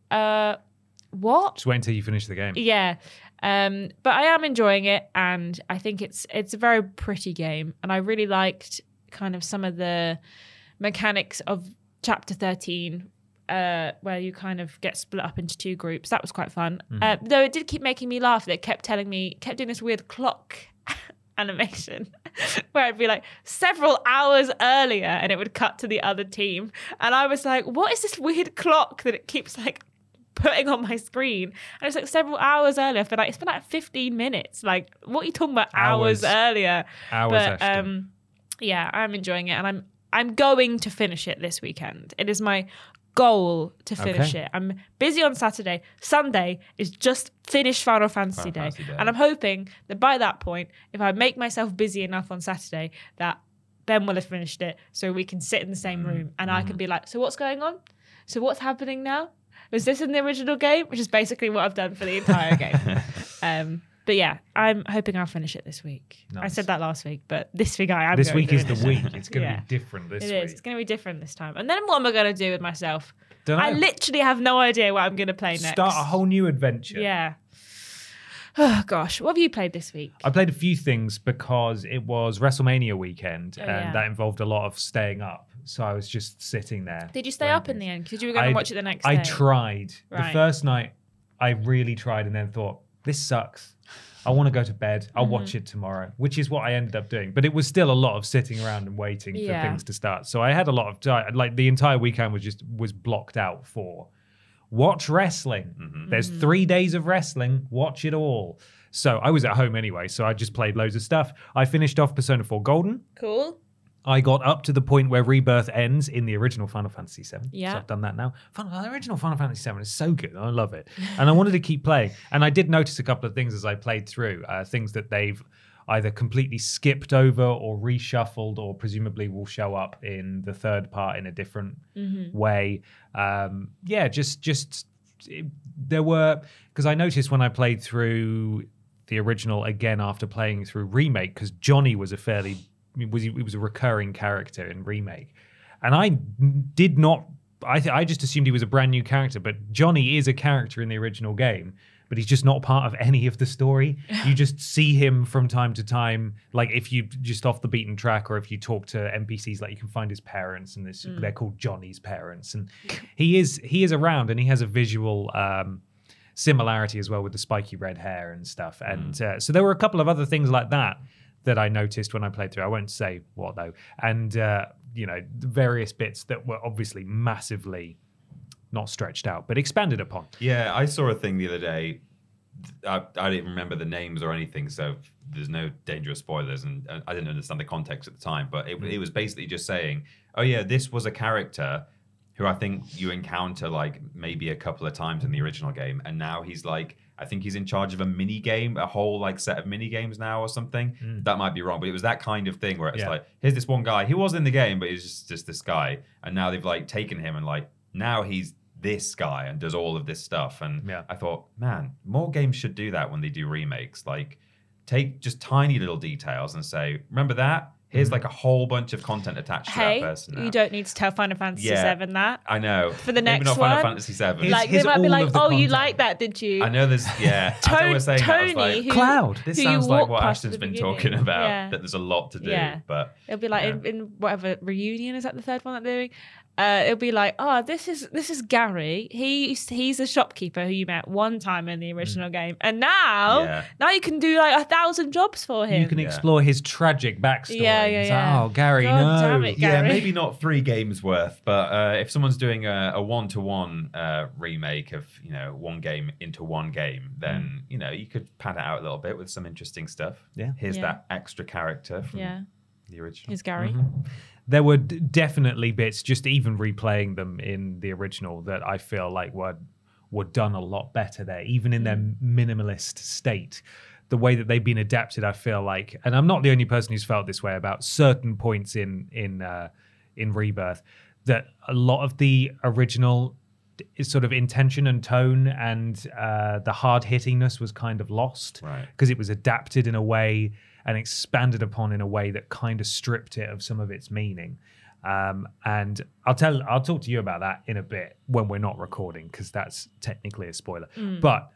what? Just wait until you finish the game. Yeah, but I am enjoying it, and I think it's a very pretty game, and I really liked kind of some of the mechanics of Chapter 13, where you kind of get split up into 2 groups. That was quite fun. Though it did keep making me laugh. They kept doing this weird clock animation where I'd be like several hours earlier and it would cut to the other team, and I was like, what is this weird clock that it keeps like putting on my screen? And it's like several hours earlier. For like, it's been like 15 minutes. Like, what are you talking about? Hours earlier. But yeah, I'm enjoying it, and I'm going to finish it this weekend. It is my goal to finish it. I'm busy on Saturday. Sunday is just finish Final Fantasy Day. And I'm hoping that by that point, if I make myself busy enough on Saturday, that Ben will have finished it, so we can sit in the same room and I can be like, so what's going on? So what's happening now? Was this in the original game? Which is basically what I've done for the entire game. But yeah, I'm hoping I'll finish it this week. Nice. I said that last week, but this week I am. This week is the week. It's going to be different this week. It is. It's going to be different this time. And then what am I going to do with myself? Don't know. I literally have no idea what I'm going to play next. Start a whole new adventure. Yeah. Oh, gosh. What have you played this week? I played a few things because it was WrestleMania weekend, and that involved a lot of staying up. So I was just sitting there. Did you stay up in the end? Because you were going to watch it the next day. I tried. Right. The first night, I really tried, and then thought, this sucks. I want to go to bed. I'll watch it tomorrow, which is what I ended up doing. But it was still a lot of sitting around and waiting for things to start. So I had a lot of time. Like, the entire weekend was blocked out for watch wrestling. There's 3 days of wrestling. Watch it all. So I was at home anyway, so I just played loads of stuff. I finished off Persona 4 Golden. Cool. I got up to the point where Rebirth ends in the original Final Fantasy VII. Yeah. So I've done that now. The original Final Fantasy VII is so good. I love it. And I wanted to keep playing. And I did notice a couple of things as I played through, things that they've either completely skipped over or reshuffled, or presumably will show up in the third part in a different way. Yeah, there were... Because I noticed when I played through the original again after playing through Remake, because Johnny was a fairly... It was a recurring character in Remake, and I did not. I just assumed he was a brand new character, but Johnny is a character in the original game, but he's just not part of any of the story. You just see him from time to time, like if you just off the beaten track, or if you talk to NPCs, like you can find his parents, and they're called Johnny's parents, and he is around, and he has a visual similarity as well with the spiky red hair and stuff. And so there were a couple of other things like that that I noticed when I played through. I won't say what though. And, you know, various bits that were obviously massively not stretched out, but expanded upon. Yeah, I saw a thing the other day. I didn't remember the names or anything, so there's no danger of spoilers, and I didn't understand the context at the time, but it was basically just saying, oh yeah, this was a character who I think you encounter like maybe a couple of times in the original game, and now he's like, I think he's in charge of a mini game, a whole like set of mini games now or something. That might be wrong, but it was that kind of thing where it's like, here's this one guy who was in the game, but he's just this guy, and now they've like taken him and like now he's this guy and does all of this stuff. And I thought, man, more games should do that when they do remakes. Like take just tiny little details and say, remember that? Here's like a whole bunch of content attached to that person. Now. You don't need to tell Final Fantasy VII that. I know. For the next one. Maybe not Final Fantasy VII. Like, they might be like, oh, you like that, did you? I know there's, Tony, Cloud. This sounds like what Ashton's been talking about, that there's a lot to do. Yeah. But it'll be like in whatever, Reunion, is that the third one that they're doing? It'll be like, oh, this is Gary. He's a shopkeeper who you met one time in the original game, and now you can do like 1,000 jobs for him. You can explore his tragic backstory. Yeah. Like, oh, Gary, God, no, damn it, Gary. Yeah, maybe not 3 games worth, but if someone's doing a one-to-one remake of one game into one game, then you could pad it out a little bit with some interesting stuff. Yeah, here's that extra character from the original. Here's Gary. There were definitely bits, just even replaying them in the original, that I feel like were done a lot better there, even in their minimalist state. The way that they've been adapted, I feel like, and I'm not the only person who's felt this way about certain points in Rebirth, that a lot of the original sort of intention and tone and the hard-hittingness was kind of lost, because it was adapted in a way and expanded upon in a way that kind of stripped it of some of its meaning. And I'll talk to you about that in a bit when we're not recording, because that's technically a spoiler. But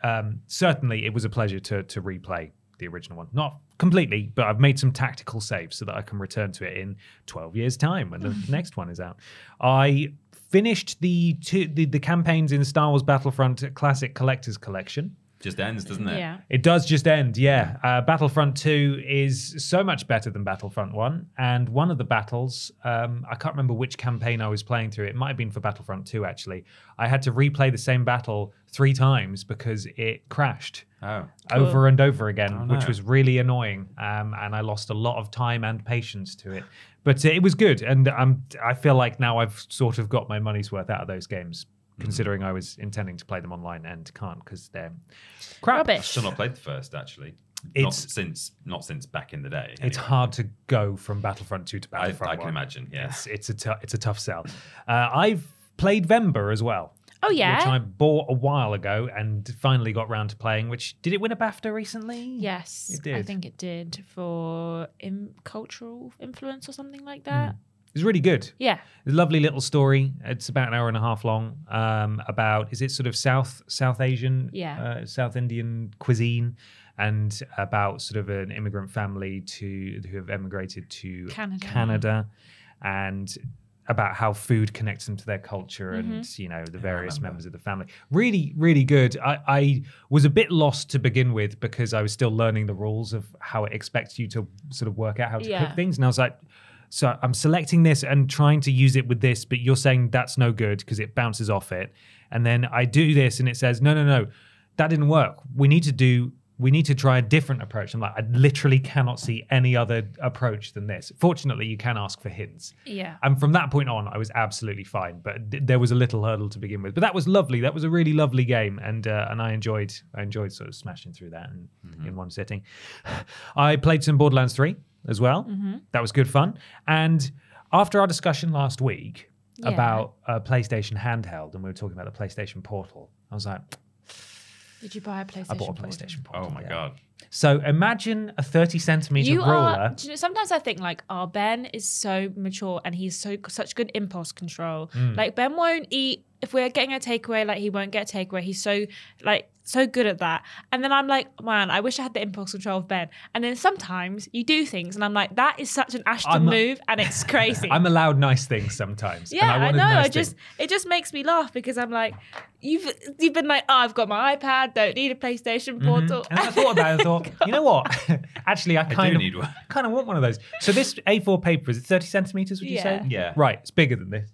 certainly it was a pleasure to replay the original one. Not completely, but I've made some tactical saves so that I can return to it in 12 years' time when the next one is out. I finished the campaigns in Star Wars Battlefront Classic Collector's Collection. Just ends, doesn't it? Yeah. It does just end, yeah. Battlefront 2 is so much better than Battlefront 1. And one of the battles, I can't remember which campaign I was playing through. It might have been for Battlefront 2, actually. I had to replay the same battle 3 times because it crashed over and over again, which was really annoying. And I lost a lot of time and patience to it. But it was good. And I feel like now I've sort of got my money's worth out of those games, considering I was intending to play them online and can't because they're crap. Rubbish. I've still not played the first, actually. Not since back in the day. Anyway. It's hard to go from Battlefront 2 to Battlefront 1. I can imagine, yes. Yeah. It's a tough sell. I've played Vember as well. Oh, yeah. Which I bought a while ago and finally got round to playing, which, did it win a BAFTA recently? Yes, it did. I think it did for cultural influence or something like that. It's really good. Yeah. It's a lovely little story. It's about an hour and a half long, about, is it sort of South Asian, South Indian cuisine, and about sort of an immigrant family who have emigrated to Canada, and about how food connects them to their culture and, the various members of the family. Really, really good. I was a bit lost to begin with because I was still learning the rules of how it expects you to sort of work out how to cook things. And I was like, so I'm selecting this and trying to use it with this, but you're saying that's no good because it bounces off it. And then I do this and it says, no, that didn't work. We need to try a different approach. I'm like, I literally cannot see any other approach than this. Fortunately, you can ask for hints. Yeah. And from that point on, I was absolutely fine, but there was a little hurdle to begin with. But that was lovely. That was a really lovely game, and I enjoyed sort of smashing through that in one sitting. I played some Borderlands 3. As well. That was good fun. And after our discussion last week about a PlayStation handheld, and we were talking about the PlayStation Portal, I was like, did you buy a PlayStation Portal? I bought a PlayStation Portal. Oh my God. So imagine a 30-centimeter ruler. Do you know, sometimes I think like, oh, Ben is so mature and he's such good impulse control. Like Ben won't eat, if we're getting a takeaway, like he won't get a takeaway. He's so good at that. And then I'm like, man, I wish I had the impulse control of Ben. And then sometimes you do things and I'm like, that is such an Ashton move and it's crazy. I'm allowed nice things sometimes. Yeah, and I know. Nice things. It just makes me laugh because I'm like, You've been like, oh, I've got my iPad, don't need a PlayStation Portal. And I thought about it and thought, you know what? Actually, I kind of want one of those. So this A4 paper, is it 30 centimetres, would you say? Yeah. Right, it's bigger than this.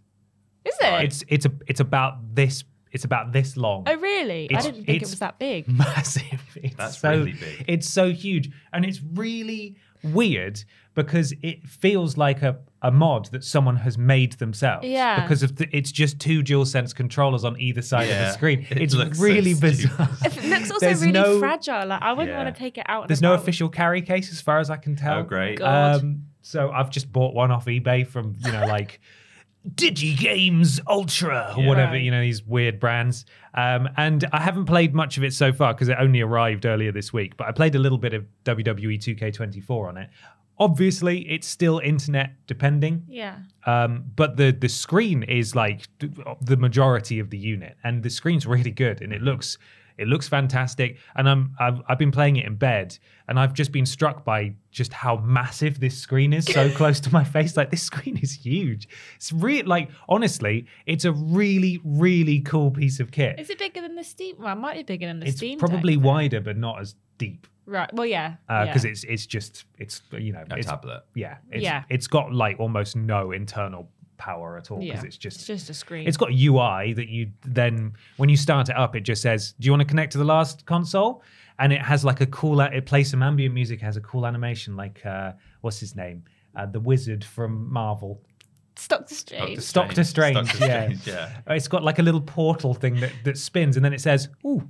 Is it? It's about this big. It's about this long. Oh, really? I didn't think it was that big. Massive. That's really big. It's so huge. And it's really weird because it feels like a mod that someone has made themselves. Yeah. Because of it's just two DualSense controllers on either side of the sccreen. It looks really so bizarre. It looks also really fragile. Like, I wouldn't want to take it out. There's no official carry case as far as I can tell. Oh, great. So I've just bought one off eBay from, you know, like... DigiGames Ultra or whatever, you know, these weird brands. And I haven't played much of it so far because it only arrived earlier this week, but I played a little bit of WWE 2K24 on it. Obviously, it's still internet depending. Yeah. But the screen is like the majority of the unit, and the screen's really good, and it looks fantastic. And I've been playing it in bed, and I've just been struck by just how massive this screen is, so close to my face. Like, this screen is huge. It's really, like, honestly, it's a really, really cool piece of kit. Is it bigger than the Steam? Well, it might be bigger than the Steam. It's probably wider, but not as deep. Right. Well, yeah. Because it's just you know, a tablet. Yeah. It's got like almost no internal power at all, because it's just a screen. It's got UI that you then, when you start it up, it just says, do you want to connect to the last console? And it has like a cool, it plays some ambient music, has a cool animation, like what's his name, the wizard from Marvel, Doctor Strange. Yeah. It's got like a little portal thing that spins, and then it says, ooh,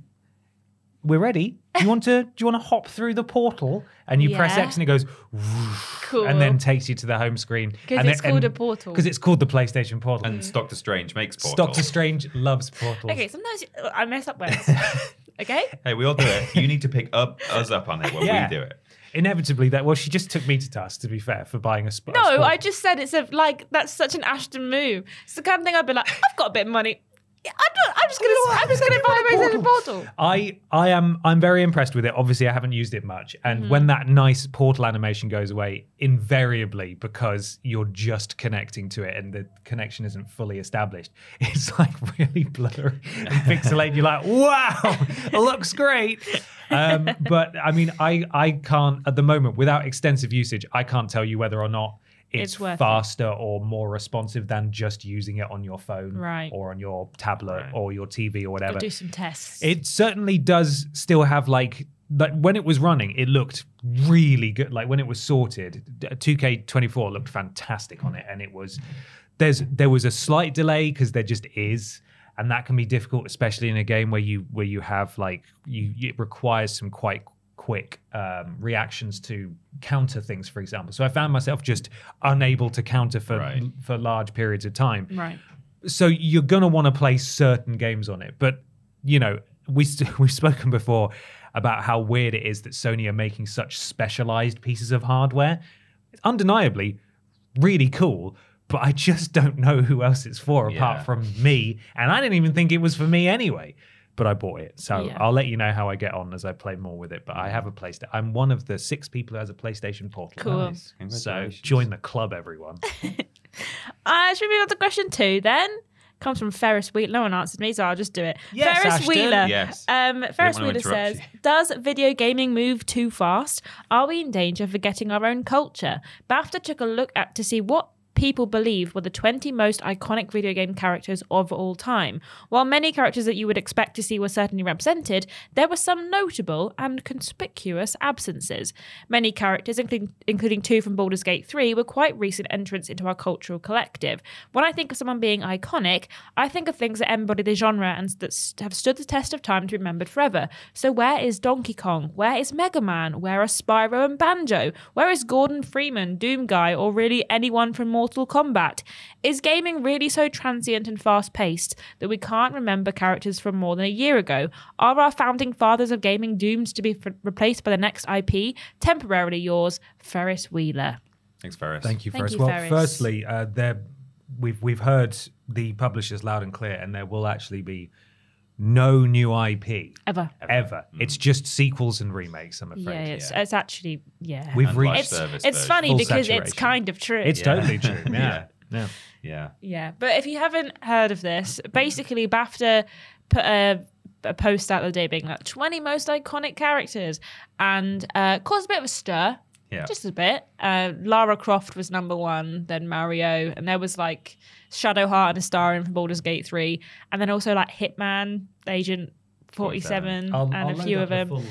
we're ready. Do you want to hop through the portal? And you press X and it goes, whoosh, cool, and then takes you to the home screen. Because it's called a portal. Because it's called the PlayStation Portal. And Doctor Strange makes portals. Doctor Strange loves portals. Okay, sometimes I mess up words. Okay. Hey, we all do it. You need to pick us up on it when we do it. Inevitably, that. Well, she just took me to task, to be fair, for buying a spot. No, I just said that's such an Ashton move. It's the kind of thing I'd be like, I've got a bit of money. I'm just gonna buy a PlayStation Portal. I'm very impressed with it. Obviously, I haven't used it much, and when that nice portal animation goes away, invariably because you're just connecting to it and the connection isn't fully established, it's like really blurry and pixelated. You're like, wow, looks great. But I mean, I can't at the moment, without extensive usage, I can't tell you whether or not it's faster or more responsive than just using it on your phone or on your tablet or your TV or whatever. I'll do some tests. It certainly does still have like when it was running, it looked really good. Like when it was sorted, 2K24 looked fantastic on it, and it was there was a slight delay because there just is. And that can be difficult, especially in a game where you have like it requires some quite quick reactions to counter things, for example. So I found myself just unable to counter for large periods of time. Right. So you're gonna want to play certain games on it, but you know we've spoken before about how weird it is that Sony are making such specialized pieces of hardware. It's undeniably really cool, but I just don't know who else it's for apart from me, and I didn't even think it was for me anyway. But I bought it, so I'll let you know how I get on as I play more with it. But I have a PlayStation. I'm one of the 6 people who has a PlayStation Portal. Cool. Nice. So join the club, everyone. Should we move on to question 2 then? Comes from Ferris Wheeler. No one answered me, so I'll just do it. Yes, Ferris Ashton. Wheeler. Yes. Ferris Wheeler says, does video gaming move too fast? Are we in danger of forgetting our own culture? BAFTA took a look at to see what people believe were the 20 most iconic video game characters of all time. While many characters that you would expect to see were certainly represented, there were some notable and conspicuous absences. Many characters, including 2 from Baldur's Gate 3, were quite recent entrants into our cultural collective. When I think of someone being iconic, I think of things that embody the genre and that have stood the test of time to be remembered forever. So where is Donkey Kong? Where is Mega Man? Where are Spyro and Banjo? Where is Gordon Freeman, Doom Guy, or really anyone from Mortal Kombat? Is gaming really so transient and fast-paced that we can't remember characters from more than a year ago? Are our founding fathers of gaming doomed to be replaced by the next IP? Temporarily yours, Ferris Wheeler. Thanks, Ferris. Thank you, Ferris. Well, firstly, we've heard the publishers loud and clear, and there will actually be no new IP. Ever. It's just sequels and remakes, I'm afraid. Yeah, it's actually, We've reached it's funny because saturation. It's kind of true. It's totally true. Yeah. But if you haven't heard of this, basically BAFTA put a post out the day being like 20 most iconic characters, and caused a bit of a stir. Yeah. Just a bit. Lara Croft was #1, then Mario, and there was like Shadowheart and a star in from Baldur's Gate 3, and then also like Hitman, Agent 47, and a few of them.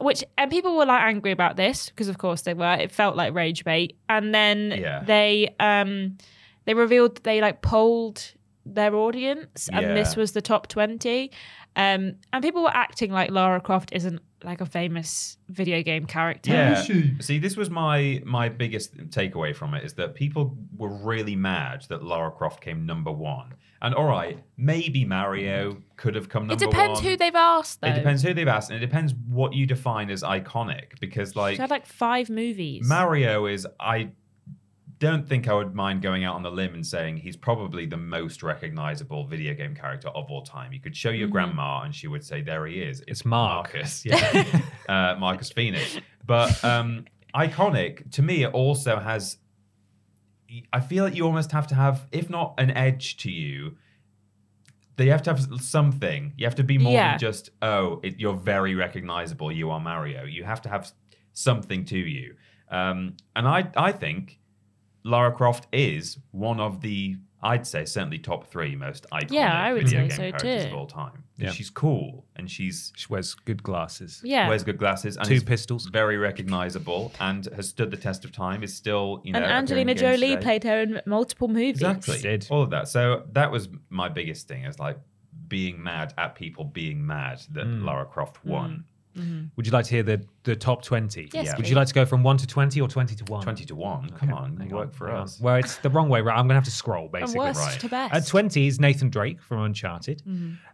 Which and people were like angry about this because of course they were. It felt like rage bait, and then they revealed that they like polled their audience, and this was the top 20. And people were acting like Lara Croft isn't like a famous video game character. Yeah. See, this was my biggest takeaway from it, is that people were really mad that Lara Croft came #1. And all right, maybe Mario could have come #1. It depends who they've asked, though. It depends who they've asked, and it depends what you define as iconic, because like... She had like 5 movies. Mario is... I don't think I would mind going out on the limb and saying he's probably the most recognizable video game character of all time. You could show your grandma and she would say, there he is. It's Marcus. Yeah. Marcus Phoenix. But iconic, to me, it also has... I feel like you almost have to have, if not an edge to you, they have to have something. You have to be more than just, oh, you're very recognizable, you are Mario. You have to have something to you. And I think... Lara Croft is one of the, I'd say, certainly top 3 most iconic video game characters of all time. Yeah. She's cool, and she wears good glasses. Yeah, wears good glasses. And 2 pistols. Very recognisable, and has stood the test of time. Is still, you know. And Angelina Jolie played her in multiple movies. Exactly, she did all of that. So that was my biggest thing, is like being mad at people being mad that Lara Croft won. Would you like to hear the top 20? Yes, would you like to go from 1 to 20 or 20 to 1? 20 to 1. Come on, work for us. Well, it's the wrong way around. I'm going to have to scroll basically. Worst to best. At 20 is Nathan Drake from Uncharted.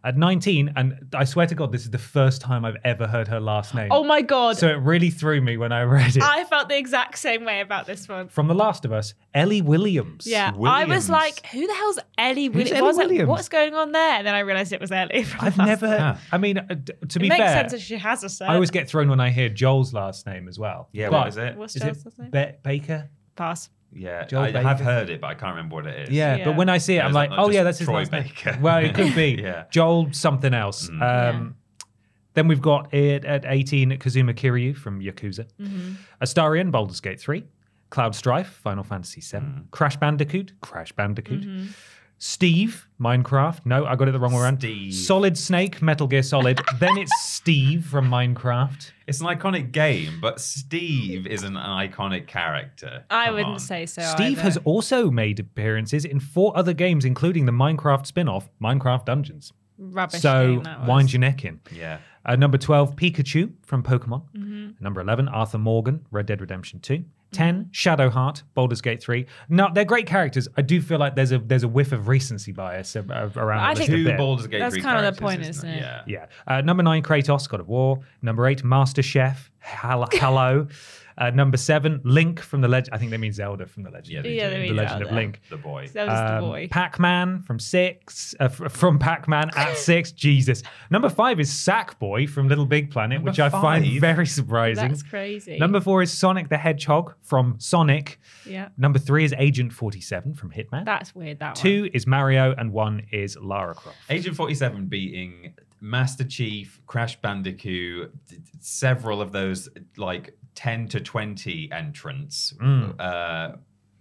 At 19, and I swear to God, this is the first time I've ever heard her last name. Oh my God! So it really threw me when I read it. I felt the exact same way about this one. From The Last of Us, Ellie Williams. Yeah, I was like, who the hell's Ellie Williams? What's going on there? And then I realised it was Ellie. I've never. I mean, to be fair, it makes sense that she has a. I always get thrown when I hear Joel's last name as well. Yeah, but what is it? What's Joel's last name? Baker? Pass. Yeah, Joel Baker. Have heard it, but I can't remember what it is. Yeah, but when I see it, I'm like, oh yeah, that's his last name. Well, it could be Joel something else. Then we've got it at 18, Kazuma Kiryu from Yakuza. Astarion, Baldur's Gate 3. Cloud Strife, Final Fantasy VII. Crash Bandicoot. Steve, Minecraft. No, I got it the wrong way around. Solid Snake, Metal Gear Solid. Then it's Steve from Minecraft. It's an iconic game, but Steve is an iconic character. I wouldn't say so. Steve has also made appearances in 4 other games, including the Minecraft spin-off, Minecraft Dungeons. Rubbish. So wind your neck in. Yeah. Number 12, Pikachu from Pokemon. Number 11, Arthur Morgan, Red Dead Redemption 2. 10, Shadowheart, Baldur's Gate 3. No, they're great characters. I do feel like there's a whiff of recency bias around. I think Baldur's Gate 3 characters. That's kind of the point, isn't it? Yeah. Number 9, Kratos, God of War. Number 8, Master Chef. Hello. Number 7, Link from the Legend. I think they mean Zelda from the Legend. Yeah, they mean the Legend of Link. The boy. Zelda's the boy. Pac-Man from 6. From Pac-Man at 6. Jesus. Number 5 is Sackboy from Little Big Planet, which I find very surprising. That's crazy. Number 4 is Sonic the Hedgehog from Sonic. Yeah. Number 3 is Agent 47 from Hitman. That's weird. That 2 is Mario, and 1 is Lara Croft. Agent 47 beating Master Chief, Crash Bandicoot, several of those like 10 to 20 entrants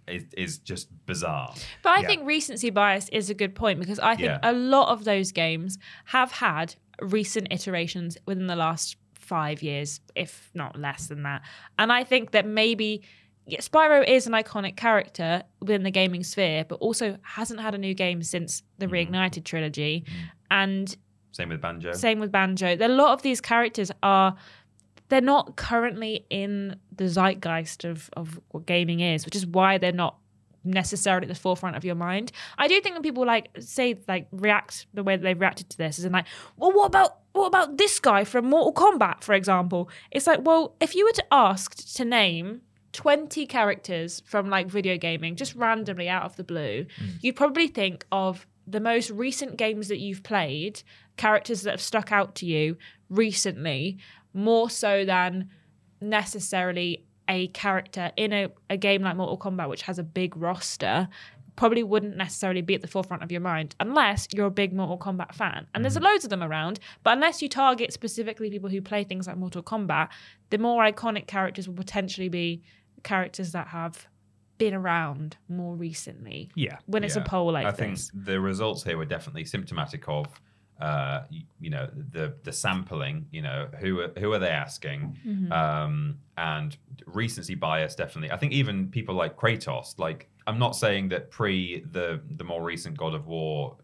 is just bizarre. But I think recency bias is a good point, because I think a lot of those games have had recent iterations within the last 5 years, if not less than that. And I think that maybe Spyro is an iconic character within the gaming sphere, but also hasn't had a new game since the Reignited trilogy. And Same with Banjo. A lot of these characters are... They're not currently in the zeitgeist of what gaming is, which is why they're not necessarily at the forefront of your mind. I do think when people like react the way that they've reacted to this is in like, well, what about this guy from Mortal Kombat, for example? It's like, well, if you were to ask to name 20 characters from like video gaming just randomly out of the blue, you'd probably think of the most recent games that you've played, characters that have stuck out to you recently, more so than necessarily a character in a game like Mortal Kombat, which has a big roster, probably wouldn't necessarily be at the forefront of your mind unless you're a big Mortal Kombat fan. And there's loads of them around, but unless you target specifically people who play things like Mortal Kombat, the more iconic characters will potentially be characters that have been around more recently. Yeah. When it's a poll like this. I think the results here were definitely symptomatic of the sampling, who are they asking? Mm-hmm. And recency bias, definitely. I think even people like Kratos, like, I'm not saying that the more recent God of War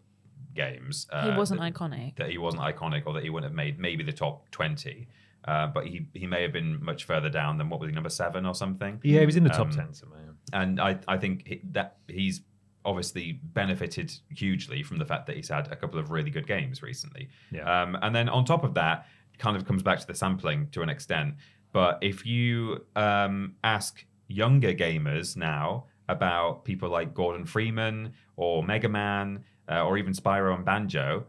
games he wasn't iconic. That he wasn't iconic or that he wouldn't have made maybe the top 20. But he may have been much further down than, what was he, number 7 or something? Yeah, he was in the top 10 somewhere. And I think that he's obviously benefited hugely from the fact that he's had a couple of really good games recently. Yeah. And then on top of that, kind of comes back to the sampling to an extent. But if you ask younger gamers now about people like Gordon Freeman or Mega Man or even Spyro and Banjo,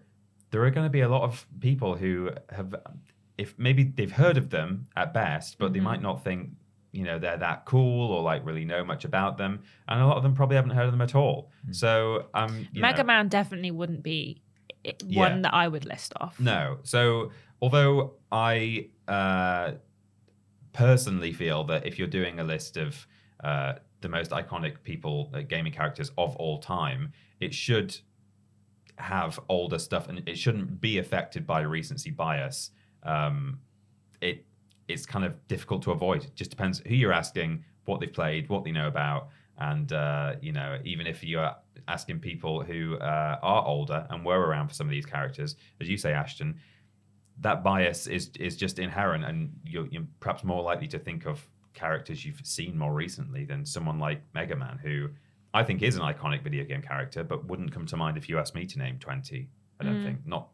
there are going to be a lot of people who have... If maybe they've heard of them at best, but they might not think, they're that cool or like really know much about them. And a lot of them probably haven't heard of them at all. So Mega Man definitely wouldn't be one that I would list off. No. So although I personally feel that if you're doing a list of the most iconic people, gaming characters of all time, it should have older stuff and it shouldn't be affected by recency bias. It's kind of difficult to avoid. It just depends who you're asking, what they've played, what they know about, and even if you're asking people who are older and were around for some of these characters, as you say, Ashton, that bias is just inherent, and you're perhaps more likely to think of characters you've seen more recently than someone like Mega Man, who I think is an iconic video game character, but wouldn't come to mind if you asked me to name 20. I don't think not.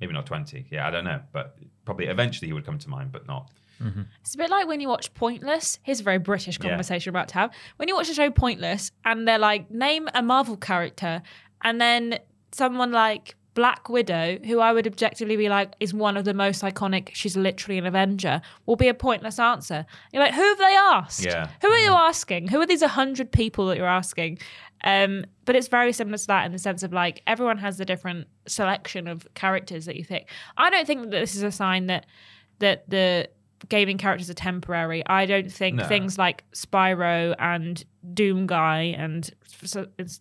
Maybe not 20. Yeah, I don't know. But probably eventually he would come to mind, but not. Mm-hmm. It's a bit like when you watch Pointless. Here's a very British conversation we're about to have. When you watch the show Pointless and they're like, name a Marvel character, and then someone like Black Widow, who I would objectively be like is one of the most iconic, she's literally an Avenger, will be a pointless answer. You're like, who have they asked? Yeah. Who are you asking? Who are these 100 people that you're asking? But it's very similar to that in the sense of like everyone has a different selection of characters that you pick. I don't think that this is a sign that the gaming characters are temporary. I don't think things like Spyro and Doom Guy and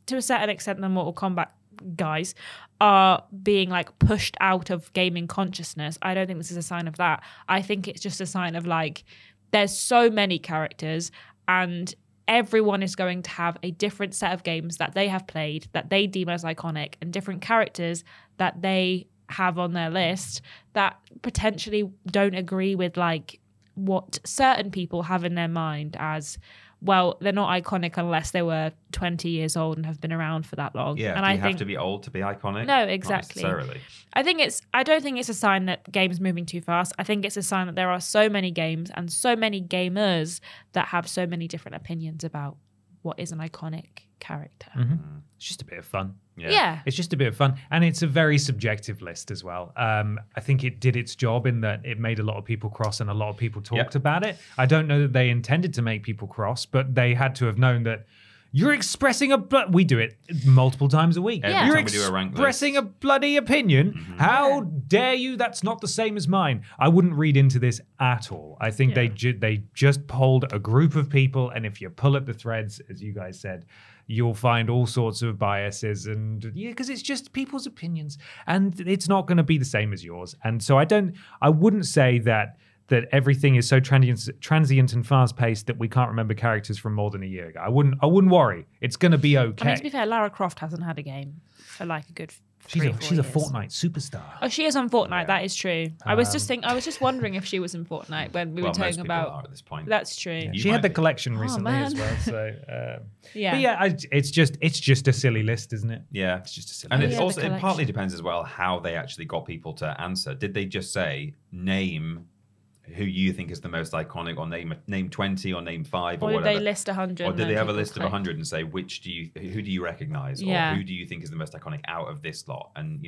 to a certain extent the Mortal Kombat guys are being like pushed out of gaming consciousness. I don't think this is a sign of that. I think it's just a sign of like there's so many characters and everyone is going to have a different set of games that they have played that they deem as iconic and different characters that they have on their list that potentially don't agree with like what certain people have in their mind as, well, they're not iconic unless they were 20 years old and have been around for that long. Yeah, and do you have to be old to be iconic? No, exactly. Not necessarily. I don't think it's a sign that games moving too fast. I think it's a sign that there are so many games and so many gamers that have so many different opinions about what is an iconic character. Mm-hmm. It's just a bit of fun. Yeah. It's just a bit of fun. And it's a very subjective list as well. I think it did its job in that it made a lot of people cross and a lot of people talked about it. I don't know that they intended to make people cross, but they had to have known that you're expressing a... We do it multiple times a week. Yeah. You're expressing a bloody opinion. Mm-hmm. How dare you? That's not the same as mine. I wouldn't read into this at all. I think they just polled a group of people, and if you pull at the threads, as you guys said, you'll find all sorts of biases and because it's just people's opinions and it's not going to be the same as yours. And so I wouldn't say that everything is so transient and fast-paced that we can't remember characters from more than a year ago. I wouldn't worry. It's going to be okay. I mean, to be fair, Lara Croft hasn't had a game for like a good 3 or 4 She's years. A Fortnite superstar. Oh, she is on Fortnite. Yeah. That is true. I was just wondering if she was in Fortnite when we were talking about. Are at this point. That's true. Yeah. She had the collection recently as well. So But it's just a silly list, isn't it? Yeah, it's just a silly. And it partly depends as well how they actually got people to answer. Did they just say name who you think is the most iconic, or name 20 or name 5 or whatever? Or did they list 100? Or did they have a list of 100 and say, who do you recognise? Yeah. Or who do you think is the most iconic out of this lot? And,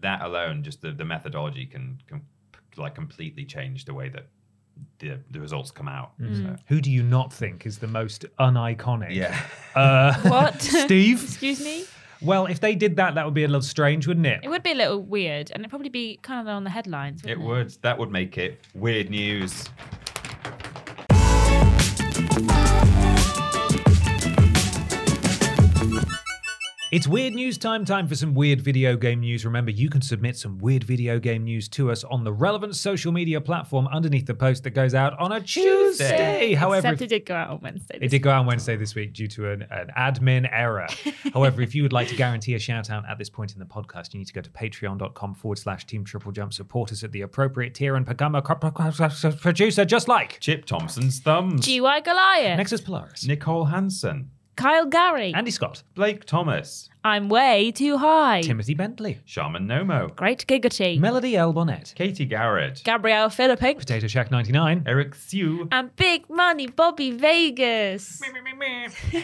that alone, just the methodology can completely change the way that the results come out. Mm. So. Who do you not think is the most uniconic? Yeah. What? Steve? Excuse me? Well, if they did that, that would be a little strange, wouldn't it? It would be a little weird, and it'd probably be kind of on the headlines. It would. That would make it weird news. It's weird news time, for some weird video game news. Remember, you can submit some weird video game news to us on the relevant social media platform underneath the post that goes out on a Tuesday. However, except it did go out on Wednesday. It did go out on Wednesday this week due to an admin error. However, if you would like to guarantee a shout out at this point in the podcast, you need to go to patreon.com/Team Triple Jump, support us at the appropriate tier and become a producer just like Chip Thompson's Thumbs, G.Y. Goliath, Nexus Polaris, Nicole Hansen, Kyle Gary, Andy Scott, Blake Thomas, I'm Way Too High, Timothy Bentley, Shaman Nomo, Great Giggity, Melody L. Bonnet, Katie Garrett, Gabrielle Philipping, Potato Shack 99, Eric Thew, and Big Money Bobby Vegas.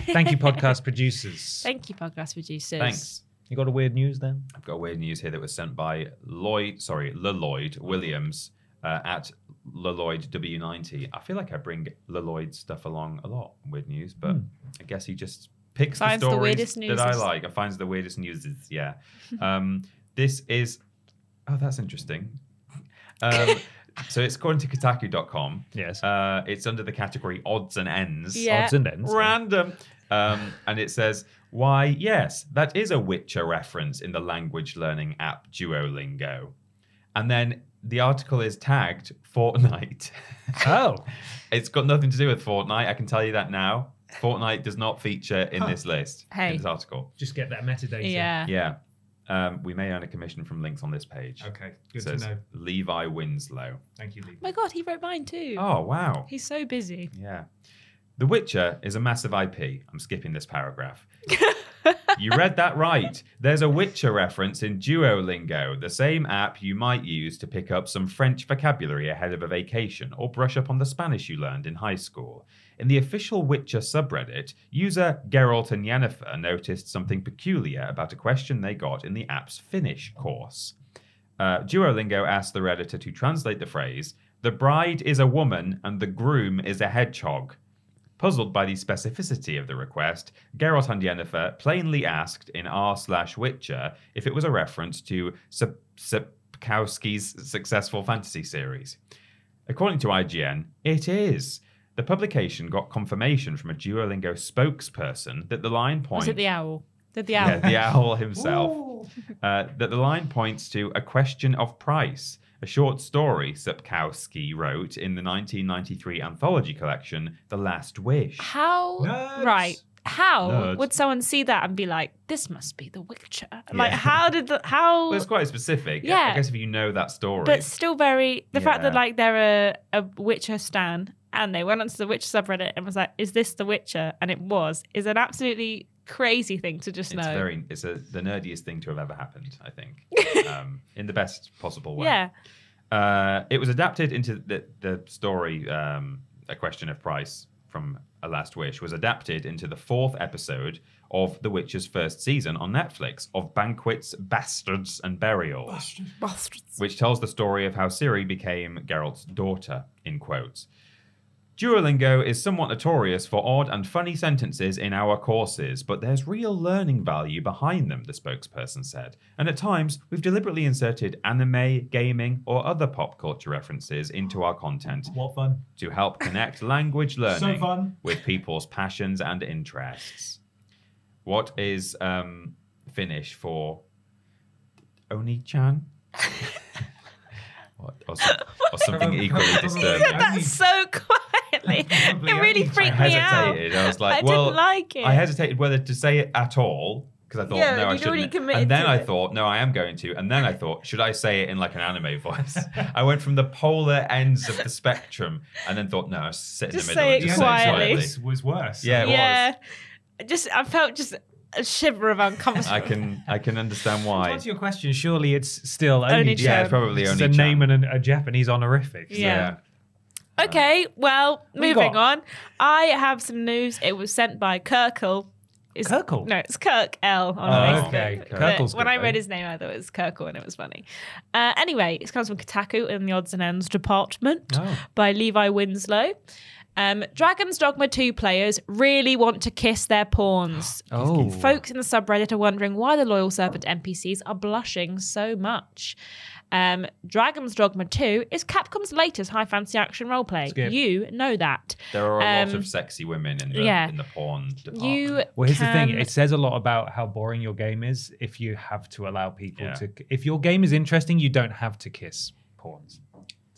Thank you, podcast producers. Thank you, podcast producers. Thanks. You got a weird news then? I've got weird news here that was sent by Lloyd Williams at Lloyd W90. I feel like I bring Lloyd stuff along a lot, weird news, but I guess he just picks the stories that I like. I finds the weirdest news. Yeah. This is... Oh, that's interesting. So it's according to Kotaku.com. Yes. It's under the category odds and ends. Yeah. Odds and ends. Random. And it says, why, yes, that is a Witcher reference in the language learning app Duolingo. And then... the article is tagged Fortnite. Oh. It's got nothing to do with Fortnite. I can tell you that now. Fortnite does not feature in this list, in this article. Just get that metadata. Yeah. Yeah. We may earn a commission from links on this page. Okay, good to know. Levi Winslow. Thank you, Levi. Oh my God, he wrote mine too. Oh, wow. He's so busy. Yeah. The Witcher is a massive IP. I'm skipping this paragraph. You read that right. There's a Witcher reference in Duolingo, the same app you might use to pick up some French vocabulary ahead of a vacation or brush up on the Spanish you learned in high school. In the official Witcher subreddit, user Geralt and Yennefer noticed something peculiar about a question they got in the app's Finnish course. Duolingo asked the Redditor to translate the phrase, "The bride is a woman and the groom is a hedgehog." Puzzled by the specificity of the request, Geralt and Yennefer plainly asked in r/Witcher if it was a reference to Sapkowski's successful fantasy series. According to IGN, it is. The publication got confirmation from a Duolingo spokesperson that the line points... Was it the owl? Yeah, the owl himself. That the line points to a question of price. A short story Sapkowski wrote in the 1993 anthology collection, The Last Wish. How? Nerds. Right. How Nerds. Would someone see that and be like, this must be the Witcher? Yeah. Like, how did the... How... Well, it's quite specific. Yeah. I guess if you know that story. But still very... The fact that, like, they're a Witcher stan and they went onto the Witcher subreddit and was like, is this the Witcher? And it was. Is an absolutely crazy thing to just know. It's the nerdiest thing to have ever happened, I think. In the best possible way. Yeah. It was adapted into the story, A Question of Price from A Last Wish, was adapted into the 4th episode of The Witcher's first season on Netflix of Banquets, Bastards and Burials. Bastards. Which tells the story of how Ciri became Geralt's daughter, in quotes. Duolingo is somewhat notorious for odd and funny sentences in our courses, but there's real learning value behind them, the spokesperson said. And at times, we've deliberately inserted anime, gaming, or other pop culture references into our content. What fun. To help connect language learning with people's passions and interests. What is Finnish for Oni-chan? Or something equally disturbing. You said that so quietly. It really freaked me out. I was like, well, I didn't like it. I hesitated whether to say it at all because I thought, no, I shouldn't. And then I thought, no, I am going to. And then I thought, should I say it in like an anime voice? I went from the polar ends of the spectrum and then thought, no, I sit in the middle and just say it quietly. It was worse. Yeah, it was. I felt just... a shiver of uncomfort. I can understand why. To answer your question, surely it's still Oni-chan. Yeah, it's probably Oni-chan. It's a name and a Japanese honorific. So. Yeah. Okay, well, moving on. I have some news. It was sent by Kirkle It's Kirkle. No, it's Kirk L on Facebook. Okay. Kirkle's when I read his name, I thought it was Kirkle and it was funny. Anyway, it comes from Kotaku in the odds and ends department by Levi Winslow. Dragon's Dogma 2 players really want to kiss their pawns. Oh. Folks in the subreddit are wondering why the Loyal Serpent NPCs are blushing so much. Dragon's Dogma 2 is Capcom's latest high fantasy action roleplay. You know that. There are a lot of sexy women in the porn department. Well, here's the thing. It says a lot about how boring your game is if you have to allow people to... If your game is interesting, you don't have to kiss pawns.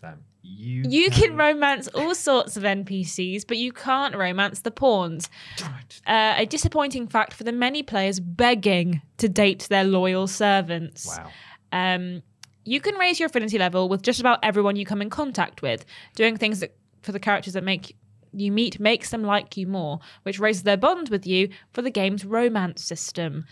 So... You can romance all sorts of NPCs, but you can't romance the pawns. A disappointing fact for the many players begging to date their loyal servants. Wow. You can raise your affinity level with just about everyone you come in contact with. Doing things that, for the characters that make you meet makes them like you more, which raises their bond with you for the game's romance system.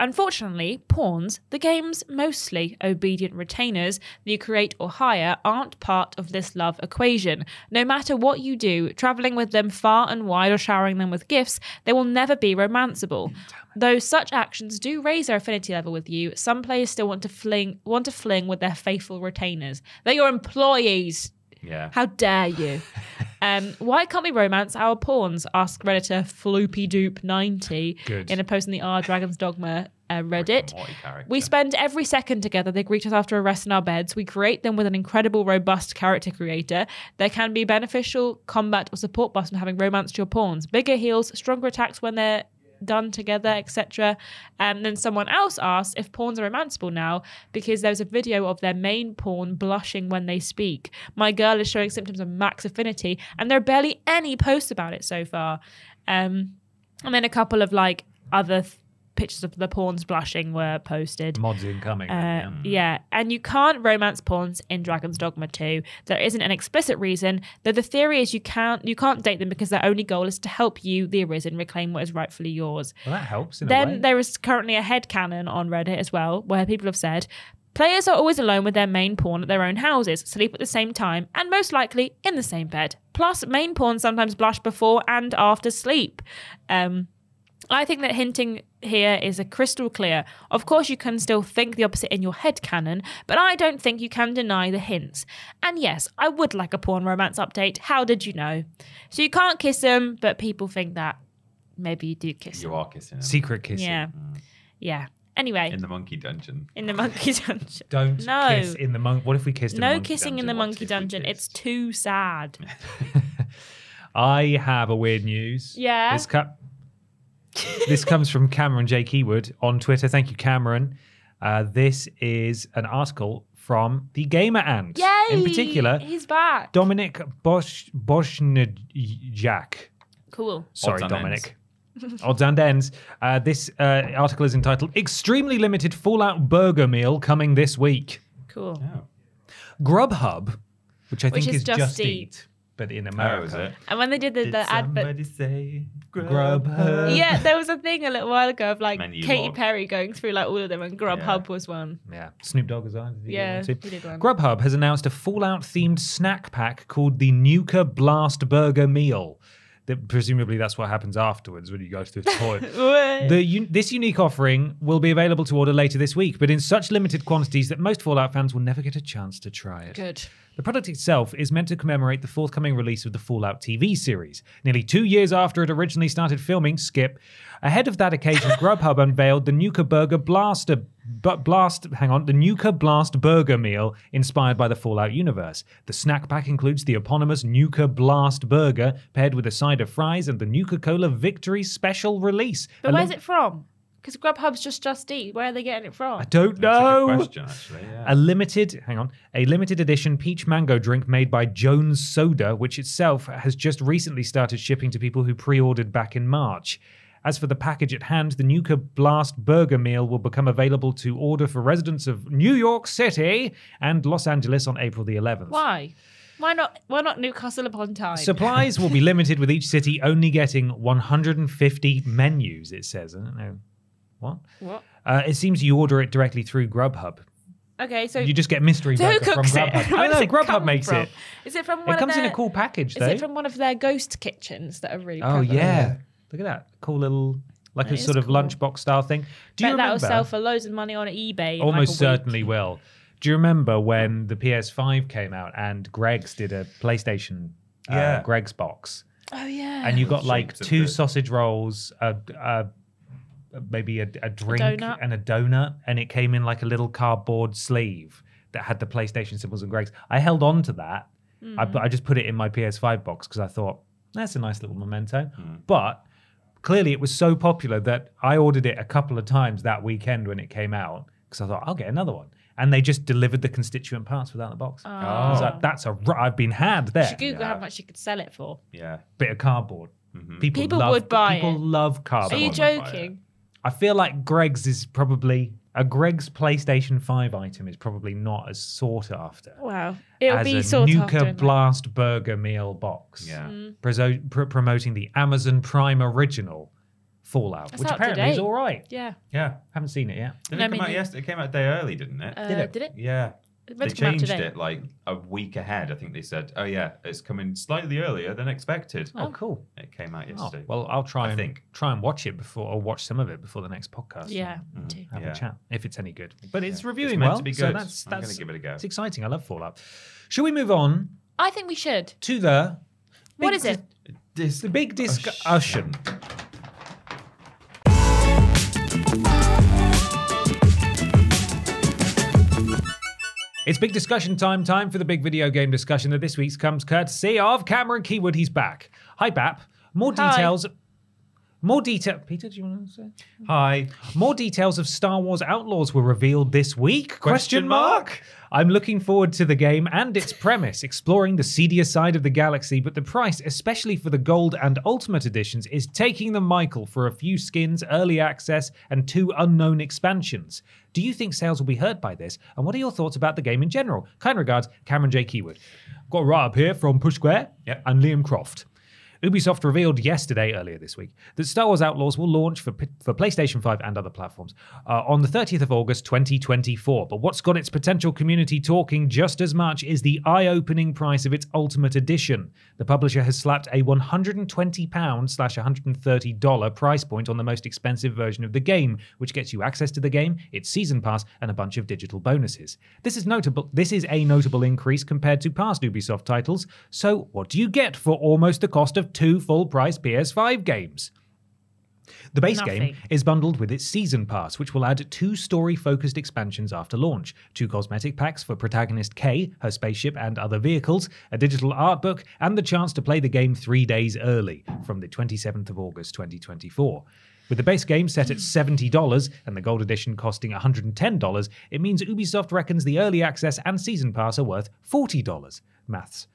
Unfortunately, pawns, the game's mostly obedient retainers that you create or hire, aren't part of this love equation. No matter what you do, traveling with them far and wide or showering them with gifts, they will never be romanceable. Though such actions do raise their affinity level with you, some players still want to fling with their faithful retainers. They're your employees. Yeah. How dare you? Why can't we romance our pawns? Asked Redditor FloopyDoop90 in a post in the r Dragon's Dogma Reddit. We spend every second together. They greet us after a rest in our beds. We create them with an incredible, robust character creator. There can be beneficial combat or support buffs from having romance to your pawns. Bigger heals, stronger attacks when they're done together, etc. And then someone else asks if pawns are romanceable now because there's a video of their main pawn blushing when they speak. My girl is showing symptoms of max affinity and there are barely any posts about it so far. And then a couple of like other pictures of the pawns blushing were posted. Mods incoming. Yeah, and you can't romance pawns in Dragon's Dogma 2. There isn't an explicit reason, though the theory is you can't date them because their only goal is to help you, the Arisen, reclaim what is rightfully yours. Well, that helps in a way. Then there is currently a headcanon on Reddit as well, where people have said, players are always alone with their main pawn at their own houses, sleep at the same time, and most likely in the same bed. Plus, main pawns sometimes blush before and after sleep. I think that hinting here is a crystal clear. Of course, you can still think the opposite in your head canon, but I don't think you can deny the hints. And yes, I would like a porn romance update. How did you know? So you can't kiss them, but people think that maybe you do kiss them. You are kissing them. Secret kissing. Yeah. Mm. Yeah. Anyway. In the monkey dungeon. In the monkey dungeon. Don't kiss in the monkey. What if we kissed in the monkey dungeon? No kissing in the monkey dungeon. It's too sad. I have a weird news. Yeah. This comes from Cameron J. Keywood on Twitter. Thank you, Cameron. This is an article from The Gamer Ant. Yay! In particular, he's back. Dominic Boshnijak. Cool. Sorry, Dominic. Odds and ends. This article is entitled Extremely Limited Fallout Burger Meal Coming This Week. Cool. Oh. Grubhub, which I think is Just Eat. But in America. Oh, is it? And when they did the advert, say Grubhub. Yeah, there was a thing a little while ago of like Katy Perry going through like all of them, and Grubhub was one. Yeah, Snoop Dogg was on. He did one. Grubhub has announced a Fallout-themed snack pack called the Nuka Blast Burger Meal. Presumably that's what happens afterwards when you go to the toy. This unique offering will be available to order later this week, but in such limited quantities that most Fallout fans will never get a chance to try it. Good. The product itself is meant to commemorate the forthcoming release of the Fallout TV series. Nearly 2 years after it originally started filming, ahead of that occasion, Grubhub unveiled the Nuka Burger Nuka Blast Burger Meal inspired by the Fallout universe. The snack pack includes the eponymous Nuka Blast Burger paired with a side of fries and the Nuka Cola Victory Special Release. But where's it from? Because Grubhub's just eat. Where are they getting it from? I don't know. That's a good question, actually. Yeah. A limited edition peach mango drink made by Jones Soda, which itself has just recently started shipping to people who pre-ordered back in March. As for the package at hand, the Nuka Blast Burger Meal will become available to order for residents of New York City and Los Angeles on April the 11th. Why? Why not Newcastle upon Tyne? Supplies will be limited, with each city only getting 150 menus, it says. I don't know. What? It seems you order it directly through Grubhub. Okay, so you just get mystery burger from Grubhub. I know Grubhub makes it. Is it from one of their... It comes in a cool package, though. Is it from one of their ghost kitchens that are really prevalent? Oh, yeah. Look at that. Cool little, like that a sort of lunchbox style thing. Do you remember? That will sell for loads of money on eBay. Almost certainly will. Do you remember when the PS5 came out and Greg's did a PlayStation, Greg's box? Oh, yeah. And you got like two sausage rolls, maybe a drink and a donut. And it came in like a little cardboard sleeve that had the PlayStation symbols and Greg's. I held on to that. Mm. I just put it in my PS5 box because I thought, that's a nice little memento. Mm. But clearly it was so popular that I ordered it a couple of times that weekend when it came out because I thought, I'll get another one. And they just delivered the constituent parts without the box. Oh. I was like, that's I've been had there. You should Google how much you could sell it for. Yeah. Bit of cardboard. Mm-hmm. People love cardboard. Are you joking? I feel like Greg's is probably... A Greg's PlayStation 5 item is probably not as sought after. Wow. It'll be sought after. As a Nuka Blast burger meal box. Yeah. Mm. Promoting the Amazon Prime original Fallout, which apparently is all right. Yeah. Yeah. Haven't seen it yet. It came out a day early, didn't it? Did it? Yeah. They changed it like a week ahead. I think they said, "Oh yeah, it's coming slightly earlier than expected." Oh, cool! It came out yesterday. Oh, well, I'll try and watch it before, or watch some of it before the next podcast. Yeah, have a chat if it's any good. But it's reviewing well, so that's going to give it a go. It's exciting. I love Fallout. Should we move on? I think we should. To the what is it? The big discussion. It's big discussion time for the big video game discussion that this week's comes courtesy of Cameron Keywood. He's back. Hi, Bap. More details. Peter, do you want to say? Hi. More details of Star Wars Outlaws were revealed this week? Question mark? I'm looking forward to the game and its premise, exploring the seedier side of the galaxy, but the price, especially for the Gold and Ultimate editions, is taking the Michael for a few skins, early access, and 2 unknown expansions. Do you think sales will be hurt by this? And what are your thoughts about the game in general? Kind regards, Cameron J. Keywood. Got a write-up here from Push Square and Liam Croft. Ubisoft revealed earlier this week, that Star Wars Outlaws will launch for PlayStation 5 and other platforms on the 30th of August 2024. But what's got its potential community talking just as much is the eye-opening price of its Ultimate Edition. The publisher has slapped a $120/$130 price point on the most expensive version of the game, which gets you access to the game, its season pass, and a bunch of digital bonuses. This is a notable increase compared to past Ubisoft titles. So what do you get for almost the cost of 2 full-price PS5 games? The base game is bundled with its Season Pass, which will add 2 story-focused expansions after launch, 2 cosmetic packs for protagonist Kay, her spaceship and other vehicles, a digital art book, and the chance to play the game 3 days early, from the 27th of August 2024. With the base game set at $70 and the Gold Edition costing $110, it means Ubisoft reckons the Early Access and Season Pass are worth $40. Maths.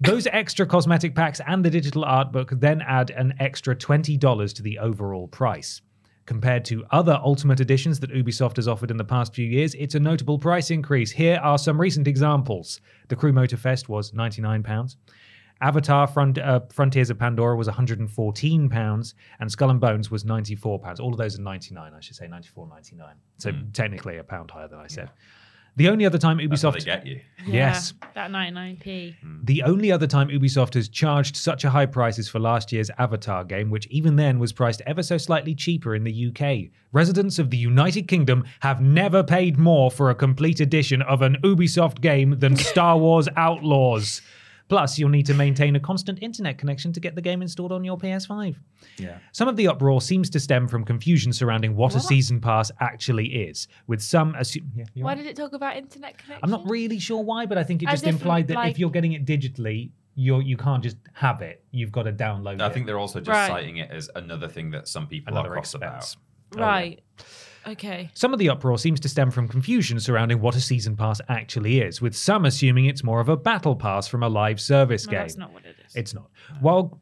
Those extra cosmetic packs and the digital art book then add an extra $20 to the overall price. Compared to other Ultimate Editions that Ubisoft has offered in the past few years, it's a notable price increase. Here are some recent examples. The Crew Motorfest was £99. Avatar Frontiers of Pandora was £114, and Skull and Bones was £94. All of those are 99, I should say, 94.99. So technically a pound higher than I said. The only other time Ubisoft... That's how they get you. Yes. Yeah, that 99p. The only other time Ubisoft has charged such a high price is for last year's Avatar game, which even then was priced ever so slightly cheaper in the UK. Residents of the United Kingdom have never paid more for a complete edition of an Ubisoft game than Star Wars Outlaws. Plus, you'll need to maintain a constant internet connection to get the game installed on your PS5. Yeah. Some of the uproar seems to stem from confusion surrounding what a season pass actually is, with some assuming... Yeah, why did it talk about internet connection? I'm not really sure why, but I think it just implied that if you're getting it digitally, you can't just have it. You've got to download it. I think they're also just citing it as another thing that some people are cross about. Right. Oh, yeah. Okay. Some of the uproar seems to stem from confusion surrounding what a season pass actually is, with some assuming it's more of a battle pass from a live service game. That's not what it is. It's not. No.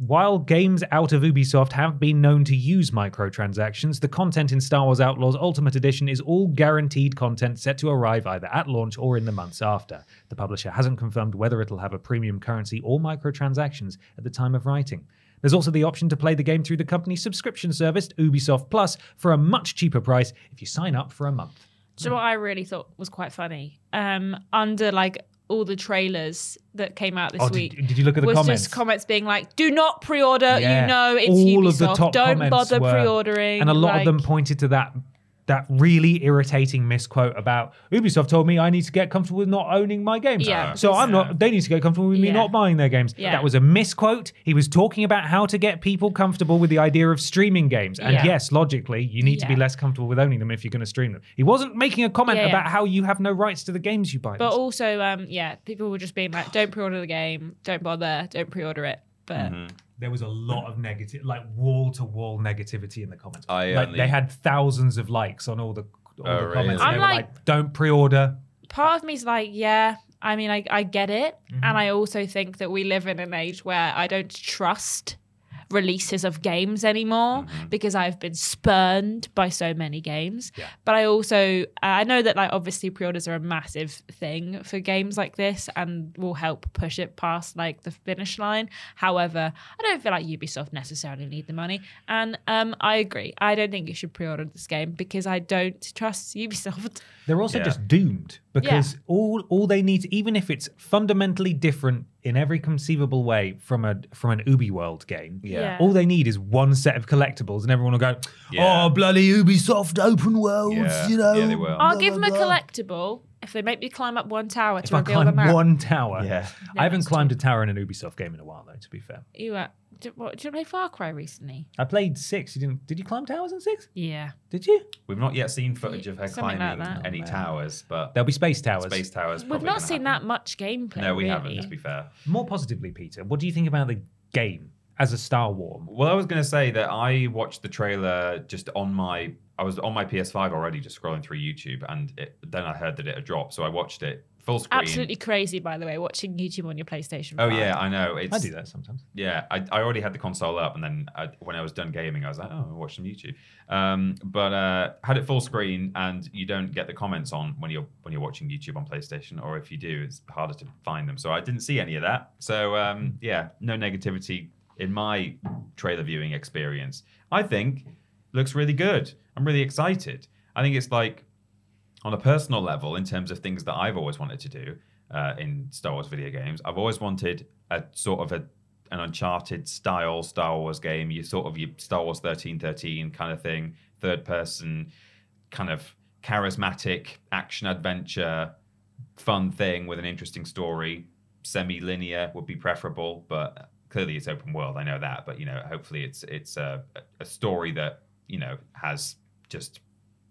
While games out of Ubisoft have been known to use microtransactions, the content in Star Wars Outlaws Ultimate Edition is all guaranteed content set to arrive either at launch or in the months after. The publisher hasn't confirmed whether it'll have a premium currency or microtransactions at the time of writing. There's also the option to play the game through the company's subscription service, Ubisoft Plus, for a much cheaper price if you sign up for a month. So what I really thought was quite funny, under like all the trailers that came out this week. Did you look at the comments? Was just comments being like, do not pre-order, you know, it's all Ubisoft. Of the top don't bother pre-ordering. And a lot of them pointed to that really irritating misquote about Ubisoft told me I need to get comfortable with not owning my games. Yeah, so I'm not, they need to get comfortable with me not buying their games. Yeah. That was a misquote. He was talking about how to get people comfortable with the idea of streaming games. And yes, logically, you need to be less comfortable with owning them if you're going to stream them. He wasn't making a comment about how you have no rights to the games you buy. But also, people were just being like, don't pre-order the game. Don't bother. Don't pre-order it. But there was a lot of negative, like wall-to-wall negativity in the comments. They had thousands of likes on all the comments. Really? They were like, don't pre-order. Part of me's like, I mean, I get it. Mm-hmm. And I also think that we live in an age where I don't trust releases of games anymore because I've been spurned by so many games. Yeah. But I also, I know that like obviously pre-orders are a massive thing for games like this and will help push it past like the finish line. However, I don't feel like Ubisoft necessarily need the money. And I agree. I don't think you should pre-order this game because I don't trust Ubisoft. They're also just doomed because all they need, even if it's fundamentally different in every conceivable way from an Ubi World game. Yeah. All they need is one set of collectibles and everyone will go, oh, bloody Ubisoft open worlds, you know. Yeah, they will. I'll give them a collectible if they make me climb up one tower to reveal them out. If I climb one tower. Yeah. I haven't climbed a tower in an Ubisoft game in a while though, to be fair. Did you play Far Cry recently? I played 6. Did you climb towers in 6? Yeah. Did you? We've not yet seen footage of her climbing like any towers, but there'll be space towers. Space towers. We've not seen that much gameplay. No, we haven't. To be fair. More positively, Peter, what do you think about the game as a Star Wars? Well, I was going to say that I watched the trailer just on my. I was on my PS5 already, just scrolling through YouTube, and then I heard that it had dropped, so I watched it. Full screen. Absolutely crazy, by the way, watching YouTube on your PlayStation 5. Oh, yeah, I know. I do that sometimes. Yeah, I already had the console up, and then when I was done gaming, I was like, oh, I'll watch some YouTube. But had it full screen, and you don't get the comments on when you're watching YouTube on PlayStation, or if you do, it's harder to find them. So I didn't see any of that. So, no negativity in my trailer viewing experience. I think looks really good. I'm really excited. I think it's like, on a personal level, in terms of things that I've always wanted to do in Star Wars video games, I've always wanted a sort of an Uncharted style Star Wars game, your Star Wars 1313 kind of thing, third person, kind of charismatic action adventure, fun thing with an interesting story. Semi-linear would be preferable, but clearly it's open world, I know that. But, you know, hopefully it's a story that, you know, has just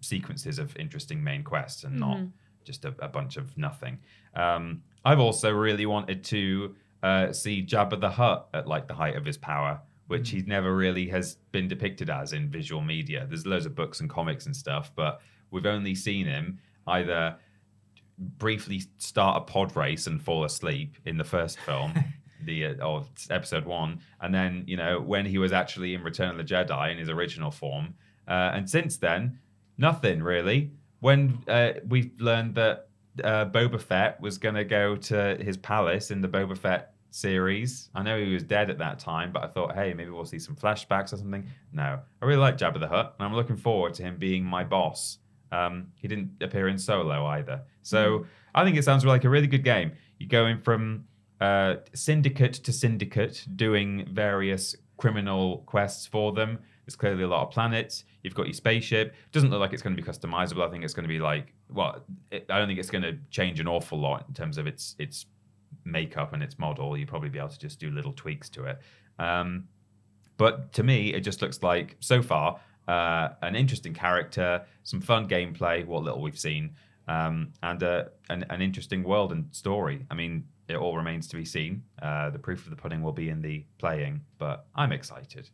sequences of interesting main quests and not just a bunch of nothing. I've also really wanted to see Jabba the Hutt at like the height of his power, which he never really has been depicted as in visual media. There's loads of books and comics and stuff, but we've only seen him either briefly start a pod race and fall asleep in the first film, or episode 1, and then, you know, when he was actually in Return of the Jedi in his original form. And since then, nothing really. When we learned that Boba Fett was going to go to his palace in the Boba Fett series, I know he was dead at that time, but I thought, hey, maybe we'll see some flashbacks or something. No, I really like Jabba the Hutt, and I'm looking forward to him being my boss. He didn't appear in Solo either. So I think it sounds like a really good game. You're going from syndicate to syndicate, doing various criminal quests for them. There's clearly a lot of planets. You've got your spaceship. It doesn't look like it's going to be customizable. I think it's going to be like, I don't think it's going to change an awful lot in terms of its makeup and its model. You'll probably be able to just do little tweaks to it. But to me, it just looks like, so far, an interesting character, some fun gameplay, what little we've seen, and an interesting world and story. I mean, it all remains to be seen. The proof of the pudding will be in the playing, but I'm excited.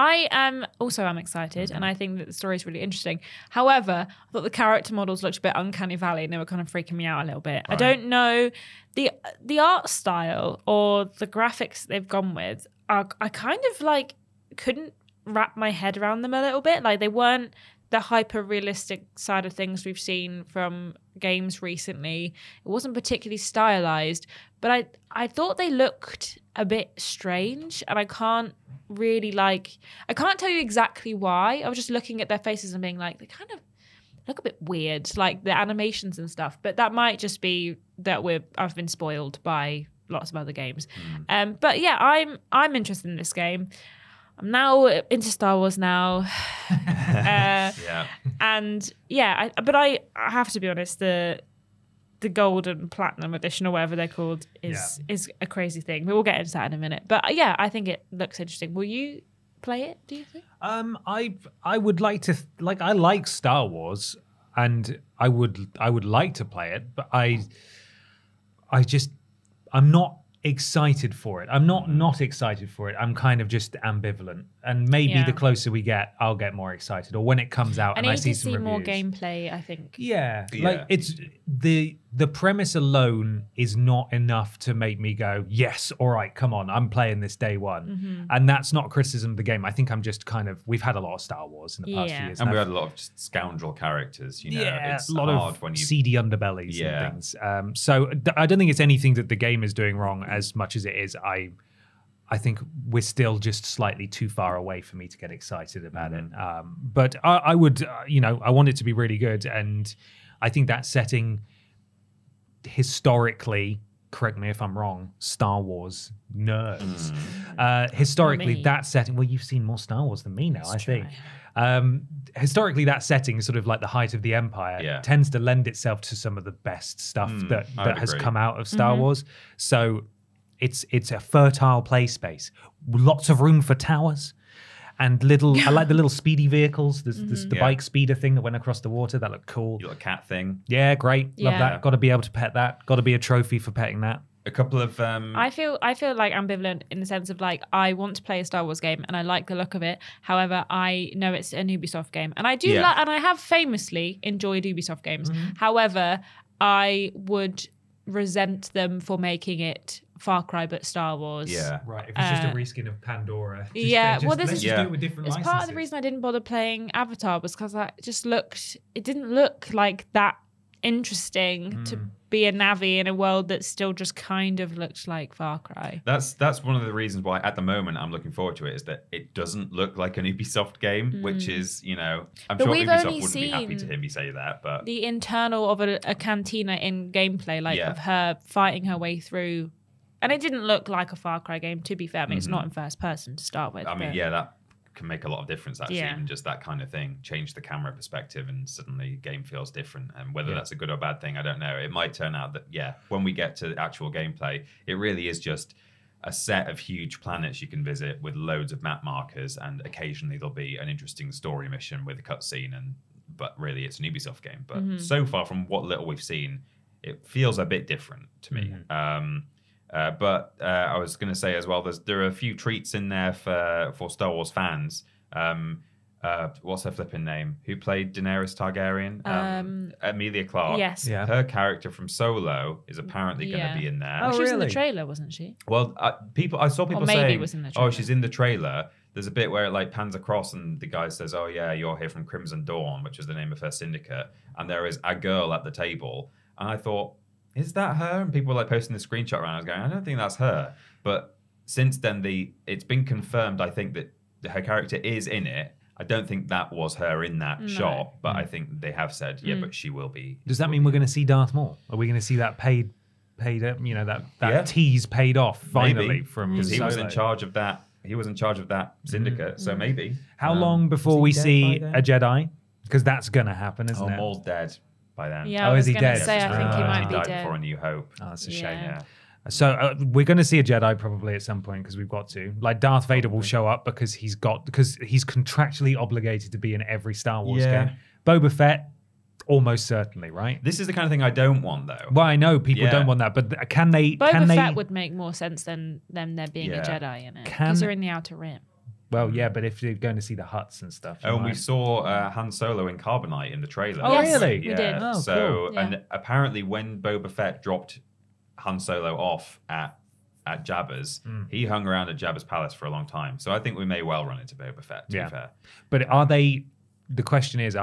I am excited, and I think that the story is really interesting. However, I thought the character models looked a bit Uncanny Valley, and they were kind of freaking me out a little bit. Right. I don't know, the art style or the graphics they've gone with, I kind of like couldn't wrap my head around them a little bit. Like, they weren't the hyper-realistic side of things we've seen from games recently. It wasn't particularly stylized, but I thought they looked a bit strange, and I can't really I can't tell you exactly why. I was just looking at their faces and being like, they kind of look a bit weird, like the animations and stuff. But that might just be that I've been spoiled by lots of other games. But yeah, I'm interested in this game. I'm now into Star Wars now. And yeah, I have to be honest, the Golden Platinum Edition or whatever they're called is a crazy thing. We'll get into that in a minute. But yeah, I think it looks interesting. Will you play it, do you think? I would like to, like, I like Star Wars and I would like to play it, but I'm not excited for it. I'm not excited for it. I'm kind of just ambivalent. And maybe the closer we get, I'll get more excited. Or when it comes out, and I see some reviews. I need to see more gameplay, I think. Yeah, like it's the premise alone is not enough to make me go, yes, all right, come on, I'm playing this day one. And that's not criticism of the game. I think I'm just kind of, we've had a lot of Star Wars in the past few years, and we've had a lot of just scoundrel characters. You know, it's a lot of seedy underbellies and things. So I don't think it's anything that the game is doing wrong as much as it is I think we're still just slightly too far away for me to get excited about it. But I would, you know, I want it to be really good. And I think that setting historically, correct me if I'm wrong, Star Wars nerds. Historically, that setting, well, you've seen more Star Wars than me now, I think. Historically, that setting, sort of like the height of the Empire, tends to lend itself to some of the best stuff that has come out of Star Wars. So it's a fertile play space, lots of room for towers and little I like the little speedy vehicles. There's the bike speeder thing that went across the water that looked cool. Your cat thing, great, love that. Got to be able to pet that. Got to be a trophy for petting that. A couple of I feel like ambivalent in the sense of like I want to play a Star Wars game and I like the look of it. However, I know it's an Ubisoft game and I do and I have famously enjoyed Ubisoft games. However, I would resent them for making it Far Cry but Star Wars. If it's just a reskin of Pandora. Well, this is do it with different licenses. Part of the reason I didn't bother playing Avatar was because it didn't look like that interesting to be a Navi in a world that still just kind of looks like Far Cry. That's one of the reasons why at the moment I'm looking forward to it, is that it doesn't look like an Ubisoft game, which is, you know, I'm sure Ubisoft wouldn't be happy to hear me say that, but the internal of a cantina in gameplay, like of her fighting her way through. And it didn't look like a Far Cry game, to be fair. I mean, it's not in first person to start with. I mean, that can make a lot of difference, actually, even just that kind of thing. Change the camera perspective and suddenly the game feels different. And whether that's a good or bad thing, I don't know. It might turn out that, when we get to actual gameplay, it really is just a set of huge planets you can visit with loads of map markers, and occasionally there'll be an interesting story mission with a cutscene. But really, it's an Ubisoft game. But so far, from what little we've seen, it feels a bit different to me. But I was going to say as well, there are a few treats in there for Star Wars fans. What's her flipping name? Who played Daenerys Targaryen? Emilia Clarke. Yes. Yeah. Her character from Solo is apparently going to be in there. Oh, she was in the trailer, wasn't she? Well, I saw people saying, oh, she's in the trailer. There's a bit where it like pans across and the guy says, oh, yeah, you're here from Crimson Dawn, which is the name of her syndicate. And there is a girl at the table. And I thought, is that her? And people were like posting the screenshot around. I was going, I don't think that's her. But since then, it's been confirmed, I think, that her character is in it. I don't think that was her in that shot, but I think they have said, but she will be. Does that mean we're going to see Darth Maul? Are we going to see that paid up? You know, that tease paid off finally. Maybe, from because he was in charge of that. He was in charge of that syndicate, so maybe. How long before we see a Jedi? Because that's going to happen, isn't it? Maul's dead by then. Yeah, is he dead? Say, I think he might be dead. He died before A New Hope. Oh, that's a shame, So we're going to see a Jedi probably at some point because we've got to. Like Darth Vader will show up because he's contractually obligated to be in every Star Wars game. Boba Fett, almost certainly, right? This is the kind of thing I don't want, though. Well, I know people don't want that, but can they... Boba Fett would make more sense than there being a Jedi in it. Because they're in the Outer Rim. Well, yeah, but if you're going to see the huts and stuff. Oh, and we saw Han Solo in Carbonite in the trailer. Oh, yes, really? Yeah. We did. Oh, so, cool. And apparently when Boba Fett dropped Han Solo off at Jabba's, he hung around at Jabba's palace for a long time. So I think we may well run into Boba Fett, to be fair. But the question is,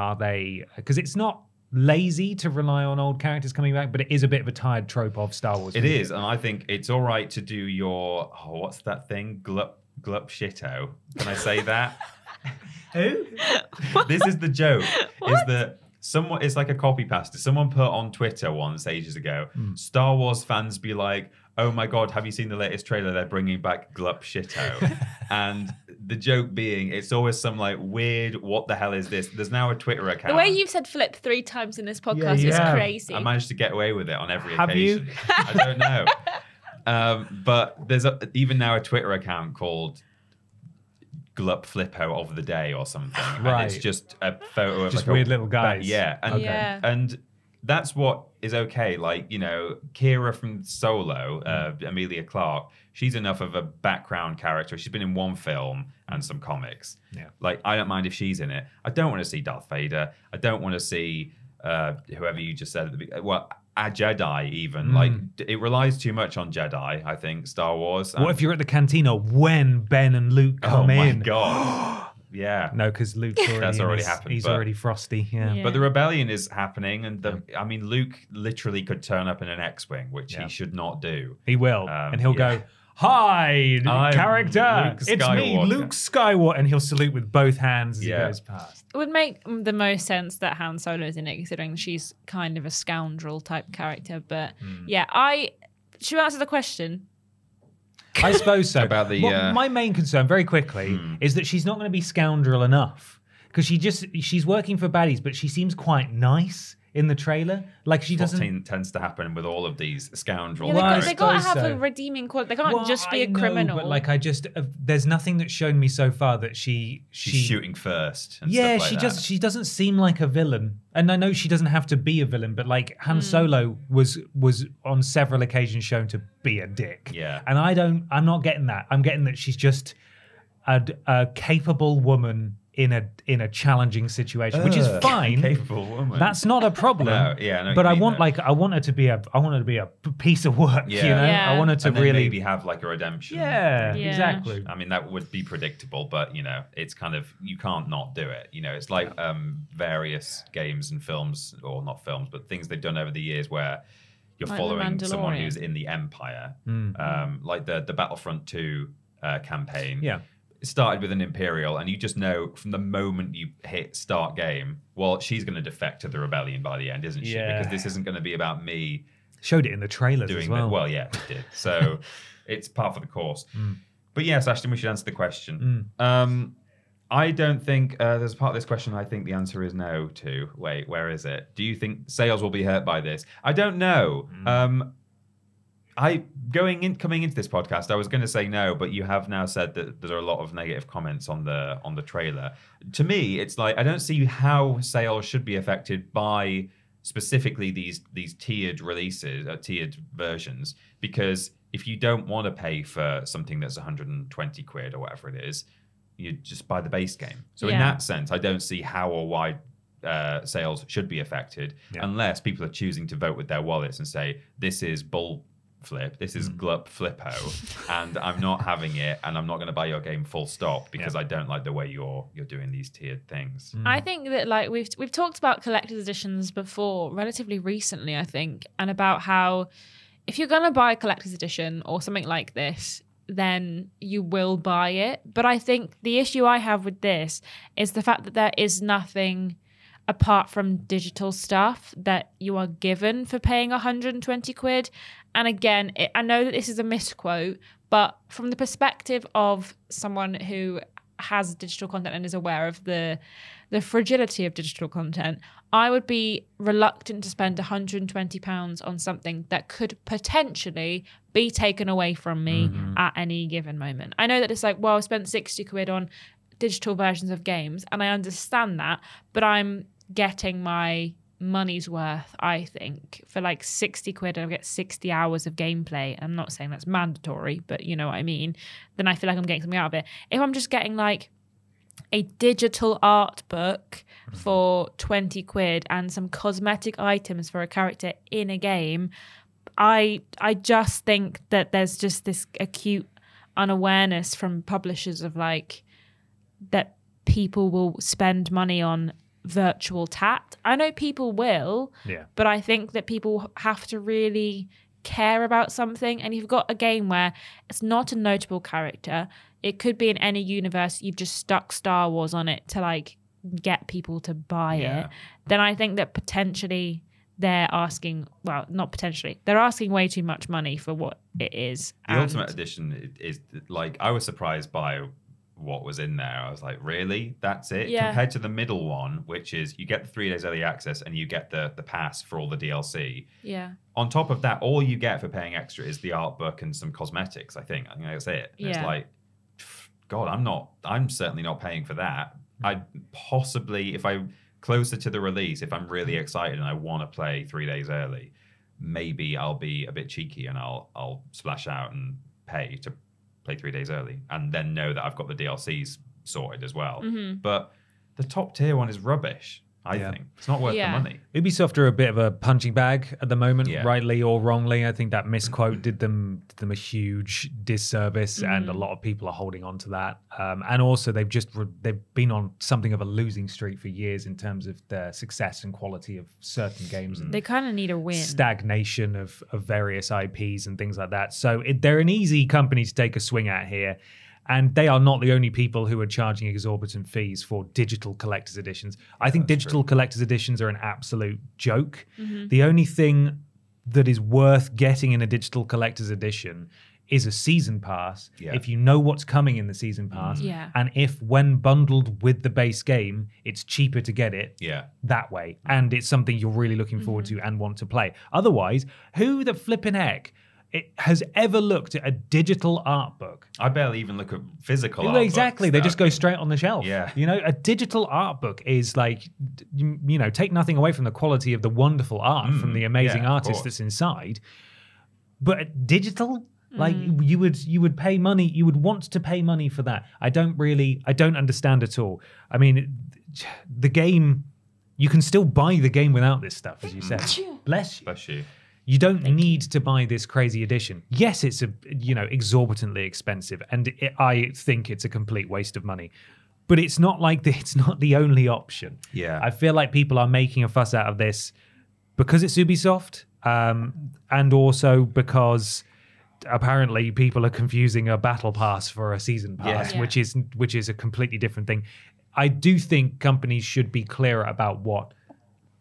because it's not lazy to rely on old characters coming back, but it is a bit of a tired trope of Star Wars. It is, and I think it's all right to do your, what's that thing? Glup shitto. Can I say that? Who? This is the joke. Is that someone, it's like a copy paste. Someone put on Twitter once ages ago, Star Wars fans be like, oh my God, have you seen the latest trailer? They're bringing back Glup Shitto. And the joke being, it's always some like weird, what the hell is this? There's now a Twitter account. The way you've said Flip 3 times in this podcast is crazy. I managed to get away with it on every occasion. Have you? I don't know. But there's a, even now a Twitter account called Glup Flippo of the Day or something. Right. And it's just a photo of like weird little guys. But, yeah. And, okay. And that's what is okay. Like, you know, Kira from Solo, Emilia Clarke, she's enough of a background character. She's been in one film and some comics. Yeah. Like, I don't mind if she's in it. I don't want to see Darth Vader. I don't want to see whoever you just said at the beginning. Well, a Jedi even. Like, it relies too much on Jedi, I think, Star Wars. What if you're at the cantina when Ben and Luke come in? Oh, my God. Yeah. No, because Luke's already... That's already happened. He's already frosty, yeah. But the rebellion is happening, and the, I mean, Luke literally could turn up in an X-Wing, which he should not do. He will, and he'll go... Hi, character. It's me, Luke Skywalker. And he'll salute with both hands as he goes past. It would make the most sense that Han Solo's in it, considering she's kind of a scoundrel type character. But yeah, should we answer the question? I suppose so. About the, my main concern, very quickly, is that she's not going to be scoundrel enough. Because she's working for baddies, but she seems quite nice in the trailer. Like, she doesn't... What tends to happen with all of these scoundrels. Yeah, they've got to have a redeeming quality. They can't just be a criminal. But like, I just... there's nothing that's shown me so far that she's shooting first and stuff like that. She doesn't seem like a villain. And I know she doesn't have to be a villain, but like, Han Solo was on several occasions shown to be a dick. Yeah. And I'm not getting that. I'm getting that she's just a capable woman in a challenging situation, which is fine. Capable woman. That's not a problem. But I want her to be a piece of work. Yeah. You know? Yeah. I want her to really maybe have like a redemption. Yeah, yeah, exactly. I mean, that would be predictable, but you know, it's kind of, you can't not do it. You know, it's like various games and films, or not films, but things they've done over the years where you're like following someone who's in the Empire, like the Battlefront 2 campaign. Yeah. Started with an Imperial, and you just know from the moment you hit start game, well, she's going to defect to the rebellion by the end, isn't she? Yeah. Because this isn't going to be about me. Showed it in the trailers as well. Well, yeah, it did. So it's part of the course. But yes, Ashton, we should answer the question. I don't think there's a part of this question I think the answer is no to. Wait, where is it? Do you think sales will be hurt by this? I don't know. Coming into this podcast, I was going to say no, but you have now said that there are a lot of negative comments on the trailer. To me, it's like, I don't see how sales should be affected by specifically these tiered releases, tiered versions, because if you don't want to pay for something that's 120 quid or whatever it is, you just buy the base game. So in that sense, I don't see how or why sales should be affected, unless people are choosing to vote with their wallets and say, this is bull... flip, this is Glup Flippo, and I'm not having it, and I'm not going to buy your game, full stop, because I don't like the way you're doing these tiered things. I think that, like, we've talked about collector's editions before, relatively recently, I think, and about how if you're going to buy a collector's edition or something like this, then you will buy it. But I think the issue I have with this is the fact that there is nothing apart from digital stuff that you are given for paying 120 quid. And again, I know that this is a misquote, but from the perspective of someone who has digital content and is aware of the fragility of digital content, I would be reluctant to spend £120 on something that could potentially be taken away from me at any given moment. I know that it's like, well, I spent 60 quid on digital versions of games, and I understand that, but I'm getting my money's worth, I think, for like 60 quid and I get 60 hours of gameplay. I'm not saying that's mandatory, but you know what I mean. Then I feel like I'm getting something out of it. If I'm just getting like a digital art book for 20 quid and some cosmetic items for a character in a game, I just think that there's just this acute unawareness from publishers of like, that people will spend money on virtual tat. I know people will, but I think that people have to really care about something. And you've got a game where it's not a notable character. It could be in any universe. You've just stuck Star Wars on it to like get people to buy it, then I think that potentially they're asking, well, not potentially, they're asking way too much money for what it is. The Ultimate Edition is like, I was surprised by what was in there. I was like, really? That's it? Yeah. Compared to the middle one, which is you get the 3 days early access and you get the pass for all the DLC. Yeah. On top of that, all you get for paying extra is the art book and some cosmetics, I think. I think that's it. And it's like, God, I'm certainly not paying for that. I'd possibly, if I closer to the release, if I'm really excited and I want to play 3 days early, maybe I'll be a bit cheeky and I'll splash out and pay to play 3 days early and then know that I've got the DLCs sorted as well. Mm-hmm. But the top tier one is rubbish, I think. It's not worth the money. Ubisoft are a bit of a punching bag at the moment, rightly or wrongly. I think that misquote did them a huge disservice, and a lot of people are holding on to that. And also they've been on something of a losing streak for years in terms of their success and quality of certain games. And they kind of need a win. Stagnation of various IPs and things like that. So they're an easy company to take a swing at here. And they are not the only people who are charging exorbitant fees for digital collector's editions. I think collector's editions are an absolute joke. Mm-hmm. The only thing that is worth getting in a digital collector's edition is a season pass, if you know what's coming in the season pass, and if when bundled with the base game, it's cheaper to get it that way, and it's something you're really looking forward to and want to play. Otherwise, who the flipping heck has ever looked at a digital art book? I barely even look at physical art books. They just go straight on the shelf. Yeah. You know, a digital art book is like, you know, take nothing away from the quality of the wonderful art from the amazing artist that's inside. But digital, like you would pay money, you would want to pay money for that. I don't understand at all. I mean, the game, you can still buy the game without this stuff, as you said. Bless you. Bless you. You don't need to buy this crazy edition. Yes, it's exorbitantly expensive, and I think it's a complete waste of money. But it's not like it's not the only option. Yeah, I feel like people are making a fuss out of this because it's Ubisoft, and also because apparently people are confusing a battle pass for a season pass, which is a completely different thing. I do think companies should be clearer about what.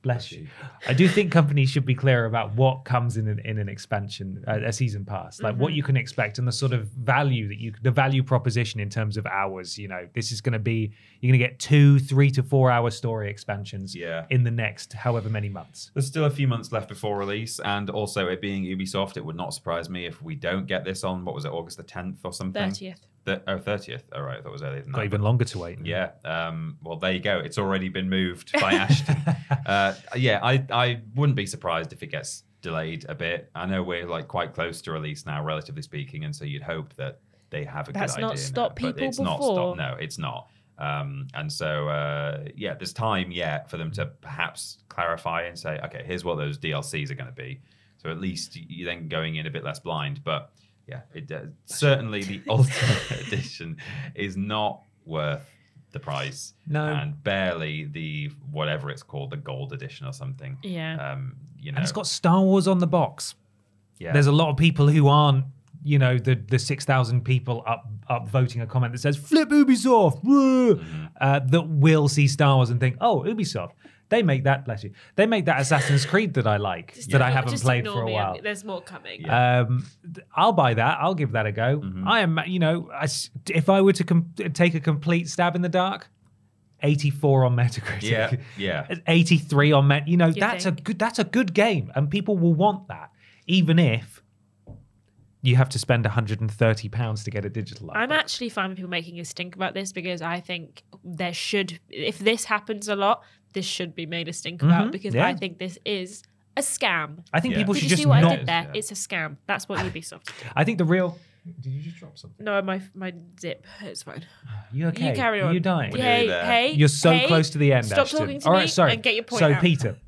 Bless you. I do think companies should be clear about what comes in an expansion, a season pass, like what you can expect and the sort of value the value proposition in terms of hours. You know, this is going to be, you're going to get 2, 3 to 4 hour story expansions in the next however many months. There's still a few months left before release, and also it being Ubisoft, it would not surprise me if we don't get this on, what was it, August the 10th or something? 30th. 30th. All right, I thought it was earlier than that. Got even longer to wait. Yeah. Well, there you go. It's already been moved by Ashton. I wouldn't be surprised if it gets delayed a bit. I know we're like quite close to release now, relatively speaking, and so you'd hope that they have a good idea. That's not stopped people before. It's not stopped. No, it's not. And so, there's time yet for them to perhaps clarify and say, okay, here's what those DLCs are going to be. So at least you're then going in a bit less blind, but. Yeah, it does. Certainly the Ultimate Edition is not worth the price. No. And barely the, whatever it's called, the Gold Edition or something. Yeah. And it's got Star Wars on the box. Yeah. There's a lot of people who aren't, the 6,000 people upvoting a comment that says, flip Ubisoft, woo! That will see Star Wars and think, oh, Ubisoft. They make that, bless you. They make that Assassin's Creed that I like, that I haven't played for a while. There's more coming. Yeah. I'll buy that. I'll give that a go. Mm-hmm. I am, if I were to take a complete stab in the dark, 84 on Metacritic. Yeah, yeah. 83 on Met. That's a good game, and people will want that, even if you have to spend £130 to get a digital art. I'm actually fine with people making a stink about this, because I think there should, if this happens a lot, this should be made a stink about, because I think this is a scam. I think people should just not. It's a scam. That's what Ubisoft did. I think the real. Did you just drop something? No, my zip. It's fine. You okay? You carry on. You're dying. Hey, you're so close to the end. Stop Ashton. Talking to me. All right, sorry. And get your point out. So Peter,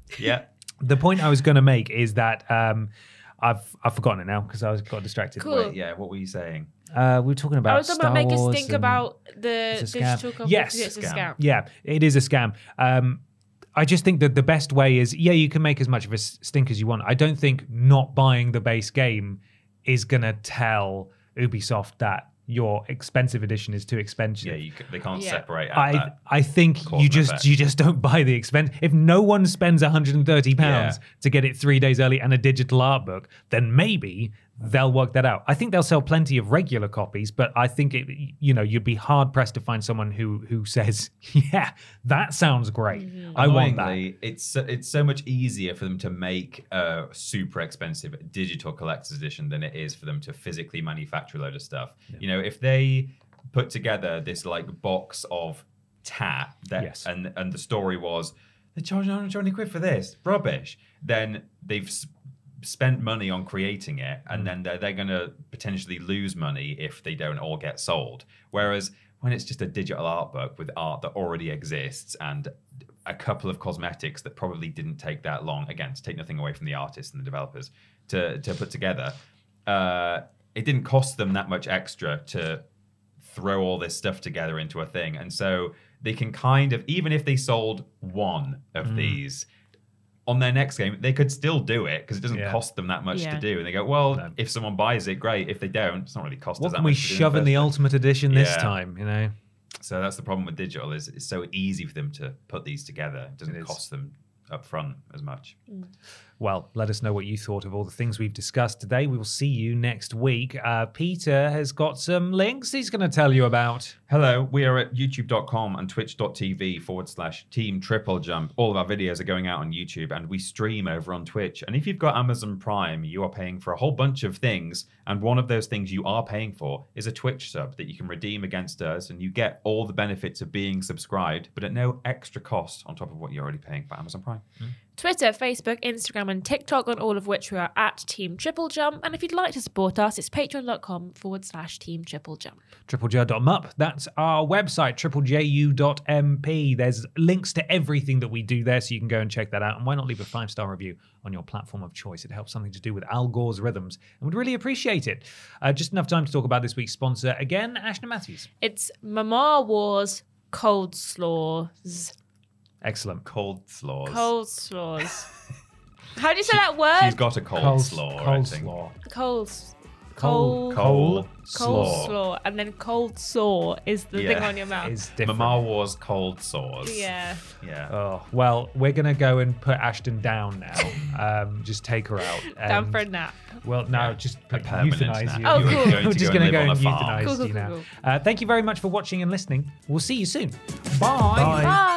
the point I was going to make is that I've forgotten it now because I got distracted. Cool. Wait, what were you saying? We were talking about Star Wars. I was talking about making us think about the digital company. Yes, it's a scam. Yeah, it is a scam. I just think that the best way is, you can make as much of a stink as you want. I don't think not buying the base game is going to tell Ubisoft that your expensive edition is too expensive. Yeah, they can't separate out that. I think you just don't buy the expense. If no one spends £130 to get it 3 days early and a digital art book, then maybe they'll work that out. I think they'll sell plenty of regular copies, but I think you'd be hard pressed to find someone who says, "Yeah, that sounds great. Mm-hmm. I want that." It's so much easier for them to make a super expensive digital collector's edition than it is for them to physically manufacture a load of stuff. Yeah. You know, if they put together this like box of tat that, and the story was they're charging 120 quid for this rubbish, then they've spent money on creating it, and then they're going to potentially lose money if they don't all get sold. Whereas when it's just a digital art book with art that already exists and a couple of cosmetics that probably didn't take that long, again, to take nothing away from the artists and the developers, to put together, it didn't cost them that much extra to throw all this stuff together into a thing. And so they can kind of, even if they sold one of these, on their next game, they could still do it because it doesn't cost them that much to do. And they go, well, if someone buys it, great. If they don't, it's not really cost us that much. What can we shove in the Ultimate Edition this time, you know? So that's the problem with digital, is it's so easy for them to put these together. It doesn't cost them up front as much. Well, let us know what you thought of all the things we've discussed today. We will see you next week. Peter has got some links he's going to tell you about. Hello, we are at youtube.com and twitch.tv/teamtriplejump. All of our videos are going out on YouTube, and we stream over on Twitch. And if you've got Amazon Prime, you are paying for a whole bunch of things. And one of those things you are paying for is a Twitch sub that you can redeem against us, and you get all the benefits of being subscribed, but at no extra cost on top of what you're already paying for Amazon Prime. Twitter, Facebook, Instagram, and TikTok, on all of which we are at Team Triple Jump. And if you'd like to support us, it's patreon.com/Team Triple Jump. TripleJ.mp, that's our website, tripleju.mp. There's links to everything that we do there, so you can go and check that out. And why not leave a 5-star review on your platform of choice? It helps something to do with Al Gore's rhythms, and we'd really appreciate it. Just enough time to talk about this week's sponsor. Again, Ashna Matthews. It's Mama Wars Cold Slaws. Excellent. Cold slaws. Cold slaws. How do you say that word? She's got a cold slaw. Cold slaw. Cold slaw. And then cold sore is the thing on your mouth. It's different. Mama Wars cold sores. Yeah. Yeah. Oh, well, we're going to go and put Ashton down now. Just take her out. Down for a nap. Well, no, just euthanize you. Oh, cool. We're just going to go and euthanize you now. Thank you very much for watching and listening. We'll see you soon. Bye. Bye. Bye.